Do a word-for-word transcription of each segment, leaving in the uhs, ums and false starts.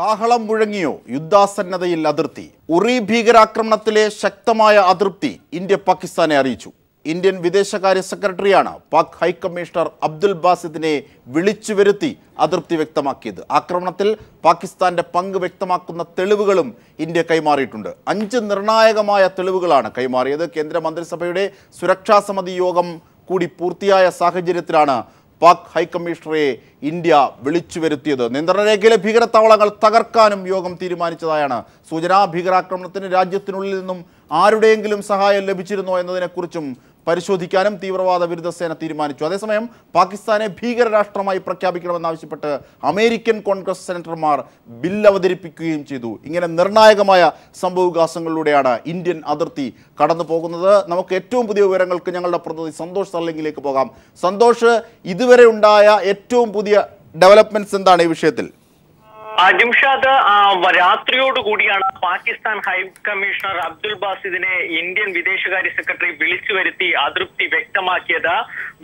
കാഹളം മുഴങ്ങിയോ യുദ്ധാസന്നതയിൽ അതിർത്തി. ഉറി ഭീകരാക്രമണത്തിലെ ശക്തമായ അതിർത്തി ഇന്ത്യ പാകിസ്ഥാനെ അറിയിച്ചു. ഇന്ത്യൻ വിദേശകാര്യ സെക്രട്ടറിയാണ് പാക് ഹൈക്കമ്മീഷണർ അബ്ദുൽ ബാസിദിനെ വിളിച്ചു വരുത്തി അതിർത്തി വ്യക്തമാക്കിയത്. ആക്രമണത്തിൽ പാകിസ്ഥാന്റെ പങ്ക് വ്യക്തമാക്കുന്ന തെളിവുകളും ഇന്ത്യ കൈമാറിയിട്ടുണ്ട്. അഞ്ച് നിർണായകമായ തെളിവുകളാണ് കൈമാറിയത്. കേന്ദ്രമന്ത്രിസഭയുടെ സുരക്ഷാ സമിതി യോഗം കൂടി പൂർത്തിയായ സാഹചര്യത്തിലാണ് പാക് ഹൈക്കമ്മീഷണറെ ഇന്ത്യ വിളിച്ചു വരുത്തിയത്. നിയന്ത്രണരേഖയിലെ ഭീകരത്താവളങ്ങൾ തകർക്കാനും യോഗം തീരുമാനിച്ചതായാണ് സൂചന. ഭീകരാക്രമണത്തിന് രാജ്യത്തിനുള്ളിൽ നിന്നും ആരുടെയെങ്കിലും സഹായം ലഭിച്ചിരുന്നോ എന്നതിനെക്കുറിച്ചും പരിശോധിക്കാനും തീവ്രവാദ വിരുദ്ധ സേന തീരുമാനിച്ചു. അതേസമയം പാകിസ്ഥാനെ ഭീകരരാഷ്ട്രമായി പ്രഖ്യാപിക്കണമെന്നാവശ്യപ്പെട്ട് അമേരിക്കൻ കോൺഗ്രസ് സെനറ്റർമാർ ബിൽ അവതരിപ്പിക്കുകയും ചെയ്തു. ഇങ്ങനെ നിർണായകമായ സംഭവവികാസങ്ങളിലൂടെയാണ് ഇന്ത്യൻ അതിർത്തി കടന്നു പോകുന്നത്. നമുക്ക് ഏറ്റവും പുതിയ വിവരങ്ങൾക്ക് ഞങ്ങളുടെ പ്രതിനിധി സന്തോഷ് സർലിംഗിലേക്ക് പോകാം. സന്തോഷ്, ഇതുവരെ ഉണ്ടായ ഏറ്റവും പുതിയ ഡെവലപ്മെന്റ്സ് എന്താണ് ഈ വിഷയത്തിൽ? ജിംഷാദ്, രാത്രിയോടുകൂടിയാണ് പാകിസ്ഥാൻ ഹൈക്കമ്മീഷണർ അബ്ദുൽ ബാസിദിനെ ഇന്ത്യൻ വിദേശകാര്യ സെക്രട്ടറി വിളിച്ചു വരുത്തി അതൃപ്തി വ്യക്തമാക്കിയത്.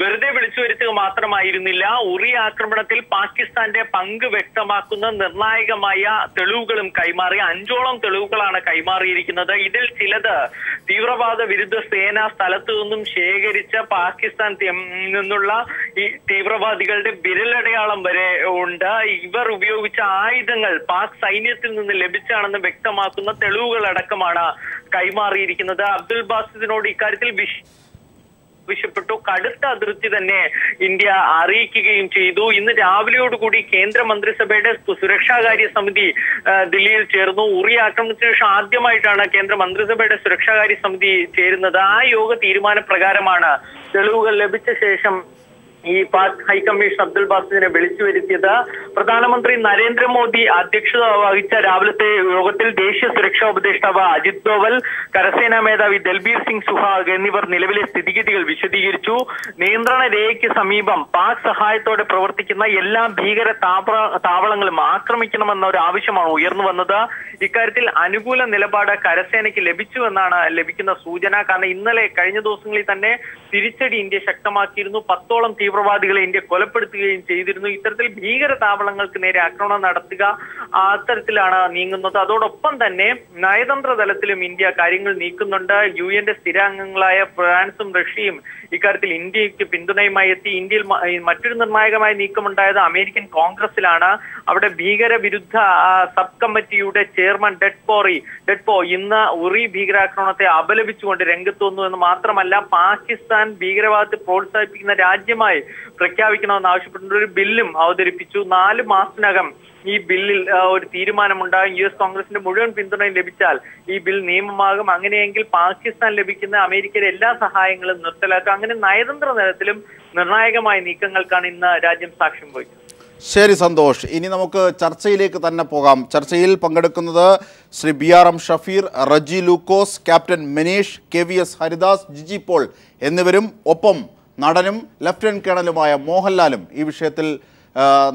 വെറുതെ വിളിച്ചു വരുത്തുക മാത്രമായിരുന്നില്ല, ഉറി ആക്രമണത്തിൽ പാകിസ്ഥാന്റെ പങ്ക് വ്യക്തമാക്കുന്ന നിർണായകമായ തെളിവുകളും കൈമാറി. അഞ്ചോളം തെളിവുകളാണ് കൈമാറിയിരിക്കുന്നത്. ഇതിൽ ചിലത് തീവ്രവാദ വിരുദ്ധ സേന സ്ഥലത്തു നിന്നും ശേഖരിച്ച പാകിസ്ഥാൻ നിന്നുള്ള ഈ തീവ്രവാദികളുടെ വിരലടയാളം വരെ ഉണ്ട്. ഇവർ ഉപയോഗിച്ച ആയുധങ്ങൾ പാക് സൈന്യത്തിൽ നിന്ന് ലഭിച്ചാണെന്ന് വ്യക്തമാക്കുന്ന തെളിവുകളടക്കമാണ് കൈമാറിയിരിക്കുന്നത്. അബ്ദുൽ ബാസിദിനോട് ഇക്കാര്യത്തിൽ വിശ പ്പെട്ടു കടുത്ത അതിർത്തി തന്നെ ഇന്ത്യ അറിയിക്കുകയും ചെയ്തു. ഇന്ന് രാവിലെയോടുകൂടി കേന്ദ്രമന്ത്രിസഭയുടെ സുരക്ഷാകാര്യ സമിതി ദില്ലിയിൽ ചേർന്നു. ഉറി ആക്രമണത്തിന് ശേഷം ആദ്യമായിട്ടാണ് കേന്ദ്രമന്ത്രിസഭയുടെ സുരക്ഷാകാര്യ സമിതി ചേരുന്നത്. ആ യോഗ തീരുമാനപ്രകാരമാണ് തെളിവുകൾ ലഭിച്ച ശേഷം ഈ പാക് ഹൈക്കമ്മീഷൻ അബ്ദുൽ ബാസിദിനെ വിളിച്ചു വരുത്തിയത്. പ്രധാനമന്ത്രി നരേന്ദ്രമോദി അധ്യക്ഷത വഹിച്ച രാവിലത്തെ യോഗത്തിൽ ദേശീയ സുരക്ഷാ ഉപദേഷ്ടാവ് അജിത് ഡോവൽ, കരസേനാ മേധാവി ദൽബീർ സിംഗ് സുഹാഗ് എന്നിവർ നിലവിലെ സ്ഥിതിഗതികൾ വിശദീകരിച്ചു. നിയന്ത്രണ രേഖയ്ക്ക് സമീപം പാക് സഹായത്തോടെ പ്രവർത്തിക്കുന്ന എല്ലാ ഭീകര താവളങ്ങളും ആക്രമിക്കണമെന്ന ഒരു ആവശ്യമാണ് ഉയർന്നു വന്നത്. ഇക്കാര്യത്തിൽ അനുകൂല നിലപാട് കരസേനയ്ക്ക് ലഭിച്ചുവെന്നാണ് ലഭിക്കുന്ന സൂചന. കാരണം ഇന്നലെ കഴിഞ്ഞ ദിവസങ്ങളിൽ തന്നെ തിരിച്ചടി ഇന്ത്യ ശക്തമാക്കിയിരുന്നു. പത്തോളം തീവ്രവാദികളെ ഇന്ത്യ കൊലപ്പെടുത്തുകയും ചെയ്തിരുന്നു. ഇത്തരത്തിൽ ഭീകര താവളങ്ങൾക്ക് നേരെ ആക്രമണം നടത്തുക അത്തരത്തിലാണ് നീങ്ങുന്നത്. അതോടൊപ്പം തന്നെ നയതന്ത്ര തലത്തിലും ഇന്ത്യ കാര്യങ്ങൾ നീക്കുന്നുണ്ട്. യു എൻ്റെ സ്ഥിരാംഗങ്ങളായ ഫ്രാൻസും റഷ്യയും ഇക്കാര്യത്തിൽ ഇന്ത്യക്ക് പിന്തുണയുമായി എത്തി. ഇന്ത്യയിൽ മറ്റൊരു നിർണായകമായ നീക്കമുണ്ടായത് അമേരിക്കൻ കോൺഗ്രസിലാണ്. അവിടെ ഭീകരവിരുദ്ധ സബ് കമ്മിറ്റിയുടെ ചെയർമാൻ ഡെഡ്പോറി ഡെഡ്പോ ഇന്ന് ഉറി ഭീകരാക്രമണത്തെ അപലപിച്ചുകൊണ്ട് രംഗത്ത് വന്നു എന്ന് മാത്രമല്ല, പാകിസ്ഥാൻ ഭീകരവാദത്തെ പ്രോത്സാഹിപ്പിക്കുന്ന രാജ്യമായി പ്രഖ്യാപിക്കണമെന്ന് ആവശ്യപ്പെട്ടുകൊണ്ട് ഒരു ബില്ലും അവതരിപ്പിച്ചു. നാല് മാസത്തിനകം ഈ ബില്ലിൽ ഒരു തീരുമാനമുണ്ടാകും. യു എസ് കോൺഗ്രസിന്റെ മുഴുവൻ പിന്തുണയും ലഭിച്ചാൽ ഈ ബിൽ നിയമമാകും. അങ്ങനെയെങ്കിൽ പാകിസ്ഥാൻ ലഭിക്കുന്ന അമേരിക്കയിലെ എല്ലാ സഹായങ്ങളും നിർത്തലാക്കുക. അങ്ങനെ നയതന്ത്ര തലത്തിലും നിർണായകമായ നീക്കങ്ങൾക്കാണ് ഇന്ന് രാജ്യം സാക്ഷ്യം വഹിച്ചത്. ശരി സന്തോഷ്, ഇനി നമുക്ക് ചർച്ചയിലേക്ക് തന്നെ പോകാം. ചർച്ചയിൽ പങ്കെടുക്കുന്നത് Shri B R M Shafeer, Reji Lukose, captain Manish, K V S Haridas, Jiji Paul എന്നിവരും ഒപ്പം നടനും ലഫ്റ്റനന്റ് കേണലുമായ മോഹൻലാലും ഈ വിഷയത്തിൽ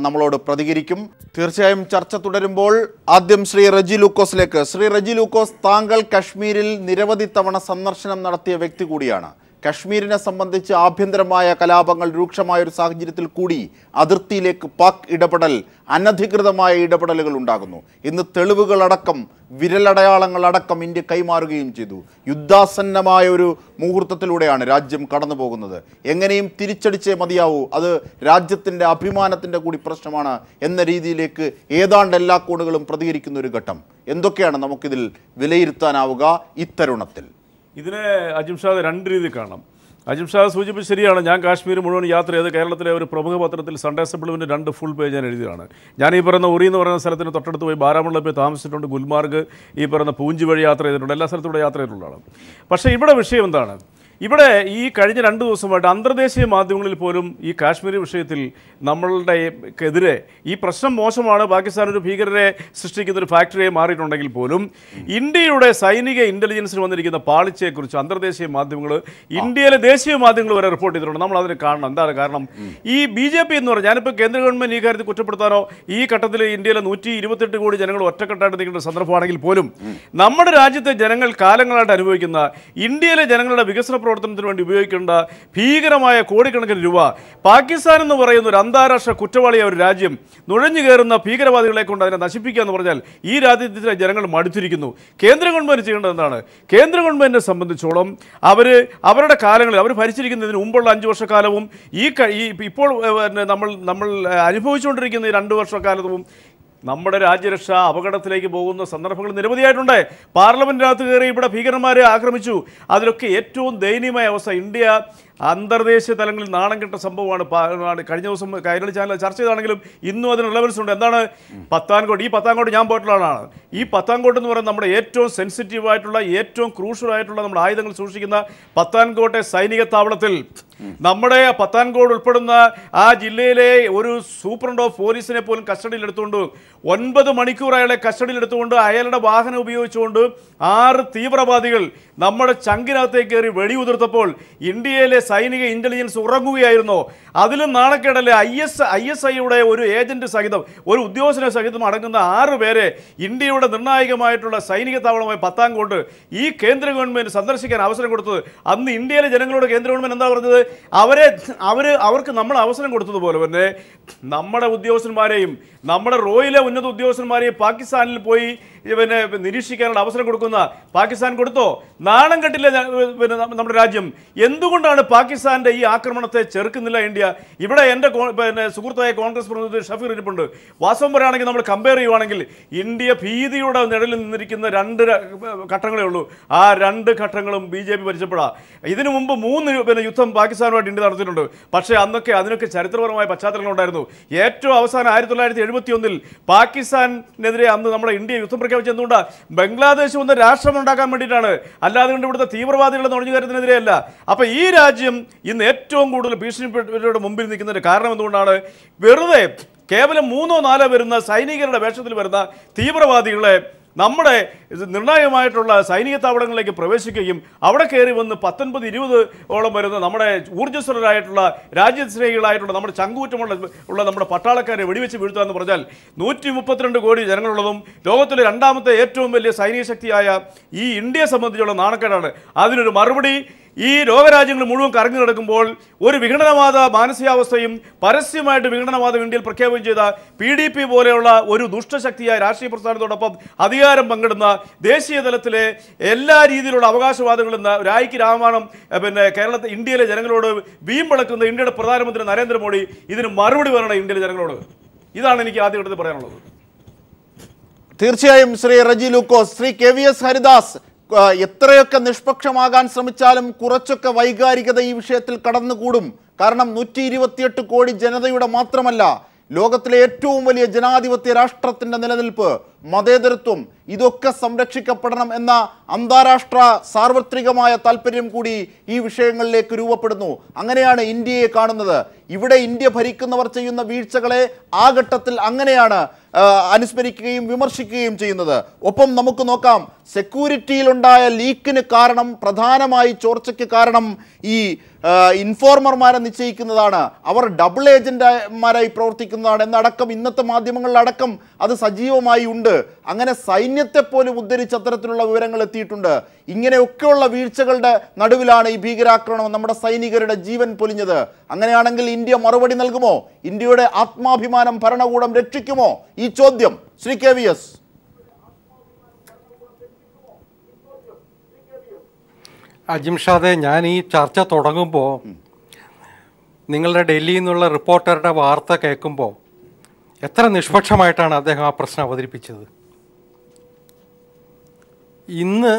നമ്മളോട് പ്രതികരിക്കും. തീർച്ചയായും ചർച്ച തുടരുമ്പോൾ ആദ്യം ശ്രീ റജി ലൂക്കോസിലേക്ക്. ശ്രീ റജി ലൂക്കോസ്, താങ്കൾ കശ്മീരിൽ നിരവധി തവണ സന്ദർശനം നടത്തിയ വ്യക്തി കൂടിയാണ്. കശ്മീരിനെ സംബന്ധിച്ച് ആഭ്യന്തരമായ കലാപങ്ങൾ രൂക്ഷമായ ഒരു സാഹചര്യത്തിൽ കൂടി അതിർത്തിയിലേക്ക് പാക് ഇടപെടൽ, അനധികൃതമായ ഇടപെടലുകൾ ഉണ്ടാകുന്നു. ഇന്ന് തെളിവുകളടക്കം വിരലടയാളങ്ങളടക്കം ഇന്ത്യ കൈമാറുകയും ചെയ്തു. യുദ്ധാസന്നമായ ഒരു മുഹൂർത്തത്തിലൂടെയാണ് രാജ്യം കടന്നു പോകുന്നത്. എങ്ങനെയും തിരിച്ചടിച്ചേ മതിയാവൂ, അത് രാജ്യത്തിൻ്റെ അഭിമാനത്തിൻ്റെ കൂടി പ്രശ്നമാണ് എന്ന രീതിയിലേക്ക് ഏതാണ്ട് എല്ലാ കോണുകളും പ്രതികരിക്കുന്ന ഒരു ഘട്ടം. എന്തൊക്കെയാണ് നമുക്കിതിൽ വിലയിരുത്താനാവുക ഇത്തരുണത്തിൽ? ഇതിനെ അജിംഷാദ് രണ്ട് രീതിയിൽ കാണാം. അജിംഷാദ് സൂചിപ്പിച്ച് ശരിയാണ്. ഞാൻ കാശ്മീർ മുഴുവൻ യാത്ര ചെയ്ത് കേരളത്തിലെ ഒരു പ്രമുഖ പത്രത്തിൽ സൺഡേ സപ്ലിമെൻ്റ് രണ്ട് ഫുൾ പേജ് ഞാൻ എഴുതിയതാണ്. ഞാൻ ഈ പറയുന്ന ഉറി എന്ന് പറയുന്ന സ്ഥലത്തിന് തൊട്ടടുത്ത് പോയി ബാരാമുള്ള പോയി താമസിച്ചിട്ടുണ്ട്. ഗുൽമാർഗ്, ഈ പറയുന്ന പൂഞ്ച് വഴി യാത്ര ചെയ്തിട്ടുണ്ട്. എല്ലാ സ്ഥലത്തൂടെ യാത്ര ചെയ്തിട്ടുള്ളതാണ്. പക്ഷേ ഇവിടെ വിഷയം എന്താണ്? ഇവിടെ ഈ കഴിഞ്ഞ രണ്ട് ദിവസമായിട്ട് അന്തർദേശീയ മാധ്യമങ്ങളിൽ പോലും ഈ കാശ്മീർ വിഷയത്തിൽ നമ്മളുടെ എതിരെ ഈ പ്രശ്നം മോശമാണ്, പാകിസ്ഥാൻ ഒരു ഭീകരരെ സൃഷ്ടിക്കുന്ന ഒരു ഫാക്ടറിയായി മാറിയിട്ടുണ്ടെങ്കിൽ പോലും ഇന്ത്യയുടെ സൈനിക ഇൻ്റലിജൻസിന് വന്നിരിക്കുന്ന പാളിച്ചയെക്കുറിച്ച് അന്തർദേശീയ മാധ്യമങ്ങൾ, ഇന്ത്യയിലെ ദേശീയ മാധ്യമങ്ങൾ വരെ റിപ്പോർട്ട് ചെയ്തിട്ടുണ്ട്. നമ്മൾ അതിന് കാണണം. എന്താണ് കാരണം? ഈ ബി ജെ പി എന്ന് പറഞ്ഞാൽ, ഞാനിപ്പോൾ കേന്ദ്ര ഗവൺമെൻറ് ഈ കാര്യത്തിൽ കുറ്റപ്പെടുത്താനോ ഈ ഘട്ടത്തിൽ ഇന്ത്യയിലെ നൂറ്റി ഇരുപത്തെട്ട് കോടി ജനങ്ങൾ ഒറ്റക്കെട്ടായിട്ട് നിൽക്കുന്ന സന്ദർഭമാണെങ്കിൽ പോലും നമ്മുടെ രാജ്യത്തെ ജനങ്ങൾ കാലങ്ങളായിട്ട് അനുഭവിക്കുന്ന ഇന്ത്യയിലെ ജനങ്ങളുടെ വികസന പ്രവർത്തനത്തിന് വേണ്ടി ഉപയോഗിക്കേണ്ട ഭീകരമായ കോടിക്കണക്കിന് രൂപ പാകിസ്ഥാൻ എന്ന് പറയുന്ന ഒരു അന്താരാഷ്ട്ര കുറ്റവാളിയായ ഒരു രാജ്യം നുഴഞ്ഞു കയറുന്ന ഭീകരവാദികളെ കൊണ്ട് അതിനെ നശിപ്പിക്കുക എന്ന് പറഞ്ഞാൽ ഈ രാജ്യത്തിലെ ജനങ്ങൾ മടുത്തിരിക്കുന്നു. കേന്ദ്ര ഗവൺമെൻറ് ചെയ്യേണ്ടത് എന്താണ്? കേന്ദ്ര ഗവൺമെൻറ്റിനെ സംബന്ധിച്ചോളം അവർ അവരുടെ കാലങ്ങളിൽ അവർ ഭരിച്ചിരിക്കുന്നതിന് മുമ്പുള്ള അഞ്ച് വർഷക്കാലവും ഈ ഇപ്പോൾ നമ്മൾ നമ്മൾ അനുഭവിച്ചുകൊണ്ടിരിക്കുന്ന ഈ രണ്ട് വർഷക്കാലവും നമ്മുടെ രാജ്യരക്ഷ അപകടത്തിലേക്ക് പോകുന്ന സന്ദർഭങ്ങൾ നിരവധിയായിട്ടുണ്ട്. പാർലമെൻറ്റിനകത്ത് കയറി ഇവിടെ ഭീകരന്മാരെ ആക്രമിച്ചു. അതിലൊക്കെ ഏറ്റവും ദയനീയമായ അവസ്ഥ ഇന്ത്യ അന്തർദേശീയ തലങ്ങളിൽ നാണം കെട്ട സംഭവമാണ്. കഴിഞ്ഞ ദിവസം കൈരളി ചാനൽ ചർച്ച ചെയ്താണെങ്കിലും ഇന്നും അതിന് റിലവൻസ് ഉണ്ട്. എന്താണ് പത്താൻകോട്ട്? ഈ പത്താൻകോട്ട് ഞാൻ പോയിട്ടുള്ളതാണ്. ഈ പത്താൻകോട്ട് എന്ന് പറയുന്നത് നമ്മുടെ ഏറ്റവും സെൻസിറ്റീവായിട്ടുള്ള ഏറ്റവും ക്രൂഷ്യലായിട്ടുള്ള നമ്മുടെ ആയുധങ്ങൾ സൂക്ഷിക്കുന്ന പത്താൻകോട്ടെ സൈനിക താവളത്തിൽ നമ്മുടെ പത്താൻകോട് ഉൾപ്പെടുന്ന ആ ജില്ലയിലെ ഒരു സൂപ്രണ്ട് ഓഫ് പോലീസിനെ പോലും കസ്റ്റഡിയിലെടുത്തുകൊണ്ട് ഒൻപത് മണിക്കൂർ അയാളെ കസ്റ്റഡിയിലെടുത്തുകൊണ്ട് അയാളുടെ വാഹനം ഉപയോഗിച്ചുകൊണ്ട് ആറ് തീവ്രവാദികൾ നമ്മുടെ ചങ്കിനകത്തേക്ക് കയറി വെടിയുതിർത്തപ്പോൾ ഇന്ത്യയിലെ സൈനിക ഇൻ്റലിജൻസ് ഉറങ്ങുകയായിരുന്നു. അതിലും നാണക്കേടല്ലേ, ഐ എസ് ഐ എസ് ഐയുടെ ഒരു ഏജൻറ്റ് സഹിതം ഒരു ഉദ്യോഗസ്ഥനെ സഹിതം അടങ്ങുന്ന ആറ് പേരെ ഇന്ത്യയുടെ നിർണായകമായിട്ടുള്ള സൈനിക താവളമായി പത്താൻകോട്ട് ഈ കേന്ദ്ര ഗവൺമെൻറ് സന്ദർശിക്കാൻ അവസരം കൊടുത്തത്. അന്ന് ഇന്ത്യയിലെ ജനങ്ങളോട് കേന്ദ്ര ഗവൺമെൻറ് എന്താ പറഞ്ഞത്? അവരെ അവർ അവർക്ക് നമ്മൾ അവസരം കൊടുത്തതുപോലെ തന്നെ നമ്മുടെ ഉദ്യോഗസ്ഥന്മാരെയും നമ്മുടെ റോയിലെ ഉന്നത ഉദ്യോഗസ്ഥന്മാരെയും പാകിസ്ഥാനിൽ പോയി പിന്നെ നിരീക്ഷിക്കാനുള്ള അവസരം കൊടുക്കുന്ന പാകിസ്ഥാൻ കൊടുത്തോ? നാണം കെട്ടില്ല പിന്നെ നമ്മുടെ രാജ്യം. എന്തുകൊണ്ടാണ് പാകിസ്ഥാൻ്റെ ഈ ആക്രമണത്തെ ചെറുക്കുന്നില്ല ഇന്ത്യ? ഇവിടെ എൻ്റെ പിന്നെ സുഹൃത്തായ കോൺഗ്രസ് പ്രതിനിധി ഷഫീർ ഇരിപ്പുണ്ട്. വാസ്തവം പറയുകയാണെങ്കിൽ നമ്മൾ കമ്പയർ ചെയ്യുകയാണെങ്കിൽ ഇന്ത്യ ഭീതിയുടെ നിഴലിൽ നിന്നിരിക്കുന്ന രണ്ട് ഘട്ടങ്ങളേ ഉള്ളൂ. ആ രണ്ട് ഘട്ടങ്ങളും ബി ജെ പി ഭരിച്ചപ്പോഴാണ്. ഇതിനു മുമ്പ് മൂന്ന് പിന്നെ യുദ്ധം പാകിസ്ഥാനുമായിട്ട് ഇന്ത്യ നടത്തിയിട്ടുണ്ട്. പക്ഷേ അന്നൊക്കെ അതിനൊക്കെ ചരിത്രപരമായ പശ്ചാത്തലങ്ങളുണ്ടായിരുന്നു. ഏറ്റവും അവസാനം ആയിരത്തി തൊള്ളായിരത്തി എഴുപത്തി ഒന്നിൽ പാകിസ്ഥാനെതിരെ അന്ന് നമ്മുടെ ഇന്ത്യ യുദ്ധം പ്രഖ്യാപിച്ചത് എന്തുകൊണ്ടാണ്? ബംഗ്ലാദേശ് ഒന്ന് രാഷ്ട്രം ഉണ്ടാക്കാൻ വേണ്ടിയിട്ടാണ്, അല്ലാതെ കൊണ്ട് ഇവിടുത്തെ തീവ്രവാദികളുടെ നുഴഞ്ഞു കയറ്റത്തിനെതിരെയല്ല. അപ്പോൾ ഈ രാജ്യം ഇന്ന് ഏറ്റവും കൂടുതൽ ഭീഷണിയുടെ മുമ്പിൽ നിൽക്കുന്നതിന് കാരണം എന്തുകൊണ്ടാണ്? വെറുതെ കേവലം മൂന്നോ നാലോ വരുന്ന സൈനികരുടെ വേഷത്തിൽ വരുന്ന തീവ്രവാദികളെ നമ്മുടെ നിർണായകമായിട്ടുള്ള സൈനിക താവളങ്ങളിലേക്ക് പ്രവേശിക്കുകയും അവിടെ കയറി വന്ന് പത്തൊൻപത് ഇരുപത് ഓളം വരുന്ന നമ്മുടെ ഊർജ്ജസ്വലരായിട്ടുള്ള രാജ്യസ്നേഹികളായിട്ടുള്ള നമ്മുടെ ചങ്കൂറ്റമുള്ള ഉള്ള നമ്മുടെ പട്ടാളക്കാരെ വെടിവെച്ച് വീഴ്ത്തുക എന്ന് പറഞ്ഞാൽ നൂറ്റി മുപ്പത്തിരണ്ട് കോടി ജനങ്ങളുള്ളതും ലോകത്തിലെ രണ്ടാമത്തെ ഏറ്റവും വലിയ സൈനിക ശക്തിയായ ഈ ഇന്ത്യയെ സംബന്ധിച്ചുള്ള നാണക്കേടാണ്. അതിനൊരു മറുപടി ഈ ലോകരാജ്യങ്ങൾ മുഴുവൻ കറങ്ങി നടക്കുമ്പോൾ ഒരു വിഘടനവാദ മാനസികാവസ്ഥയും പരസ്യമായിട്ട് വിഘടനവാദം ഇന്ത്യയിൽ പ്രഖ്യാപനം ചെയ്ത പി ഡി പി പോലെയുള്ള ഒരു ദുഷ്ടശക്തിയായ രാഷ്ട്രീയ പ്രസ്ഥാനത്തോടൊപ്പം അധികാരം പങ്കിടുന്ന ദേശീയ തലത്തിലെ എല്ലാ രീതിയിലുള്ള അവകാശവാദങ്ങളിൽ നിന്ന് രായ്ക്ക് രാമായണം പിന്നെ കേരളത്തിൽ ഇന്ത്യയിലെ ജനങ്ങളോട് വീമ്പിളക്കുന്ന ഇന്ത്യയുടെ പ്രധാനമന്ത്രി നരേന്ദ്രമോദി ഇതിന് മറുപടി പറയണം ഇന്ത്യയിലെ ജനങ്ങളോട്. ഇതാണ് എനിക്ക് ആദ്യഘട്ടത്തിൽ പറയാനുള്ളത്. തീർച്ചയായും Shri Reji Lukose, Shri K V S Haridas, എത്രയൊക്കെ നിഷ്പക്ഷമാകാൻ ശ്രമിച്ചാലും കുറച്ചൊക്കെ വൈകാരികത ഈ വിഷയത്തിൽ കടന്നുകൂടും. കാരണം നൂറ്റി ഇരുപത്തിയെട്ട് കോടി ജനതയുടെ മാത്രമല്ല, ലോകത്തിലെ ഏറ്റവും വലിയ ജനാധിപത്യ രാഷ്ട്രത്തിൻ്റെ നിലനിൽപ്പ്, മതേതരത്വം, ഇതൊക്കെ സംരക്ഷിക്കപ്പെടണം എന്ന അന്താരാഷ്ട്ര സാർവത്രികമായ താല്പര്യം കൂടി ഈ വിഷയങ്ങളിലേക്ക് രൂപപ്പെടുന്നു. അങ്ങനെയാണ് ഇന്ത്യയെ കാണുന്നത്. ഇവിടെ ഇന്ത്യ ഭരിക്കുന്നവർ ചെയ്യുന്ന വീഴ്ചകളെ ആ ഘട്ടത്തിൽ അങ്ങനെയാണ് അനുസ്മരിക്കുകയും വിമർശിക്കുകയും ചെയ്യുന്നത്. ഒപ്പം നമുക്ക് നോക്കാം, സെക്യൂരിറ്റിയിലുണ്ടായ ലീക്കിന് കാരണം, പ്രധാനമായി ചോർച്ചയ്ക്ക് കാരണം ഈ ഇൻഫോർമർമാരെ നിശ്ചയിക്കുന്നതാണ്, അവർ ഡബിൾ ഏജന്റുമാരായി പ്രവർത്തിക്കുന്നതാണ് എന്നടക്കം ഇന്നത്തെ മാധ്യമങ്ങളിലടക്കം അത് സജീവമായി ഉണ്ട്. അങ്ങനെ സൈന്യത്തെ പോലും ഉദ്ധരിച്ച അത്തരത്തിലുള്ള വിവരങ്ങൾ എത്തിയിട്ടുണ്ട്. ഇങ്ങനെയൊക്കെയുള്ള വീഴ്ചകളുടെ നടുവിലാണ് ഈ ഭീകരാക്രമണം നമ്മുടെ സൈനികരുടെ ജീവൻ പൊലിഞ്ഞത്. അങ്ങനെയാണെങ്കിൽ ഇന്ത്യ മറുപടി നൽകുമോ? ഇന്ത്യയുടെ ആത്മാഭിമാനം ഭരണകൂടം രക്ഷിക്കുമോ? ഈ ചോദ്യം ശ്രീ കെ വി എസ്. അജിംഷാദെ, ഞാൻ ഈ ചർച്ച തുടങ്ങുമ്പോൾ നിങ്ങളുടെ ഡൽഹിയിൽ നിന്നുള്ള റിപ്പോർട്ടറുടെ വാർത്ത കേൾക്കുമ്പോൾ എത്ര നിഷ്പക്ഷമായിട്ടാണ് അദ്ദേഹം ആ പ്രശ്നം അവതരിപ്പിച്ചത്. ഇന്ന്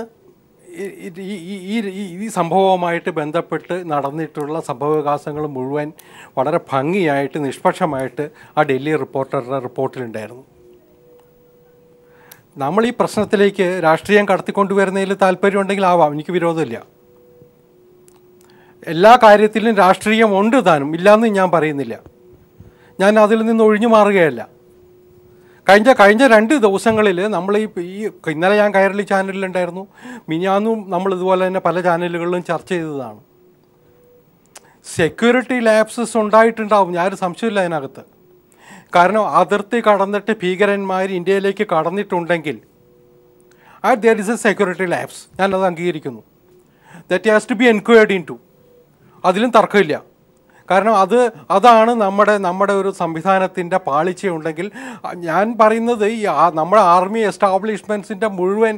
ഈ സംഭവവുമായിട്ട് ബന്ധപ്പെട്ട് നടന്നിട്ടുള്ള സംഭവവികാസങ്ങൾ മുഴുവൻ വളരെ ഭംഗിയായിട്ട് നിഷ്പക്ഷമായിട്ട് ആ ഡൽഹി റിപ്പോർട്ടറുടെ റിപ്പോർട്ടിലുണ്ടായിരുന്നു. നമ്മൾ ഈ പ്രശ്നത്തിലേക്ക് രാഷ്ട്രീയം കടത്തിക്കൊണ്ടുവരുന്നതിൽ താല്പര്യമുണ്ടെങ്കിൽ ആവാം, എനിക്ക് വിരോധമില്ല. എല്ലാ കാര്യത്തിലും രാഷ്ട്രീയം ഉണ്ട് താനും, ഇല്ലയെന്ന് ഞാൻ പറയുന്നില്ല. ഞാൻ അതിൽ നിന്ന് ഒഴിഞ്ഞു മാറുകയല്ല. കഴിഞ്ഞ കഴിഞ്ഞ രണ്ട് ദിവസങ്ങളിൽ നമ്മൾ ഈ ഈ ഇന്നലെ ഞാൻ കൈരളി ചാനലിലുണ്ടായിരുന്നു, മിനിയാന്നും നമ്മൾ ഇതുപോലെ തന്നെ പല ചാനലുകളിലും ചർച്ച ചെയ്തതാണ്. സെക്യൂരിറ്റി ലാപ്സസ് ഉണ്ടായിട്ടുണ്ടാവും, ഞാനൊരു സംശയമില്ല അതിനകത്ത്. കാരണം അതിർത്തി കടന്നിട്ട് ഭീകരന്മാർ ഇന്ത്യയിലേക്ക് കടന്നിട്ടുണ്ടെങ്കിൽ ആ there is a security lapse, ഞാനത് അംഗീകരിക്കുന്നു. that has to be inquired into. അതിലും തർക്കമില്ല. കാരണം അത് അതാണ് നമ്മുടെ നമ്മുടെ ഒരു സംവിധാനത്തിൻ്റെ പാളിച്ചയുണ്ടെങ്കിൽ ഞാൻ പറയുന്നത് ഈ നമ്മുടെ ആർമി എസ്റ്റാബ്ലിഷ്മെൻറ്റ്സിൻ്റെ മുഴുവൻ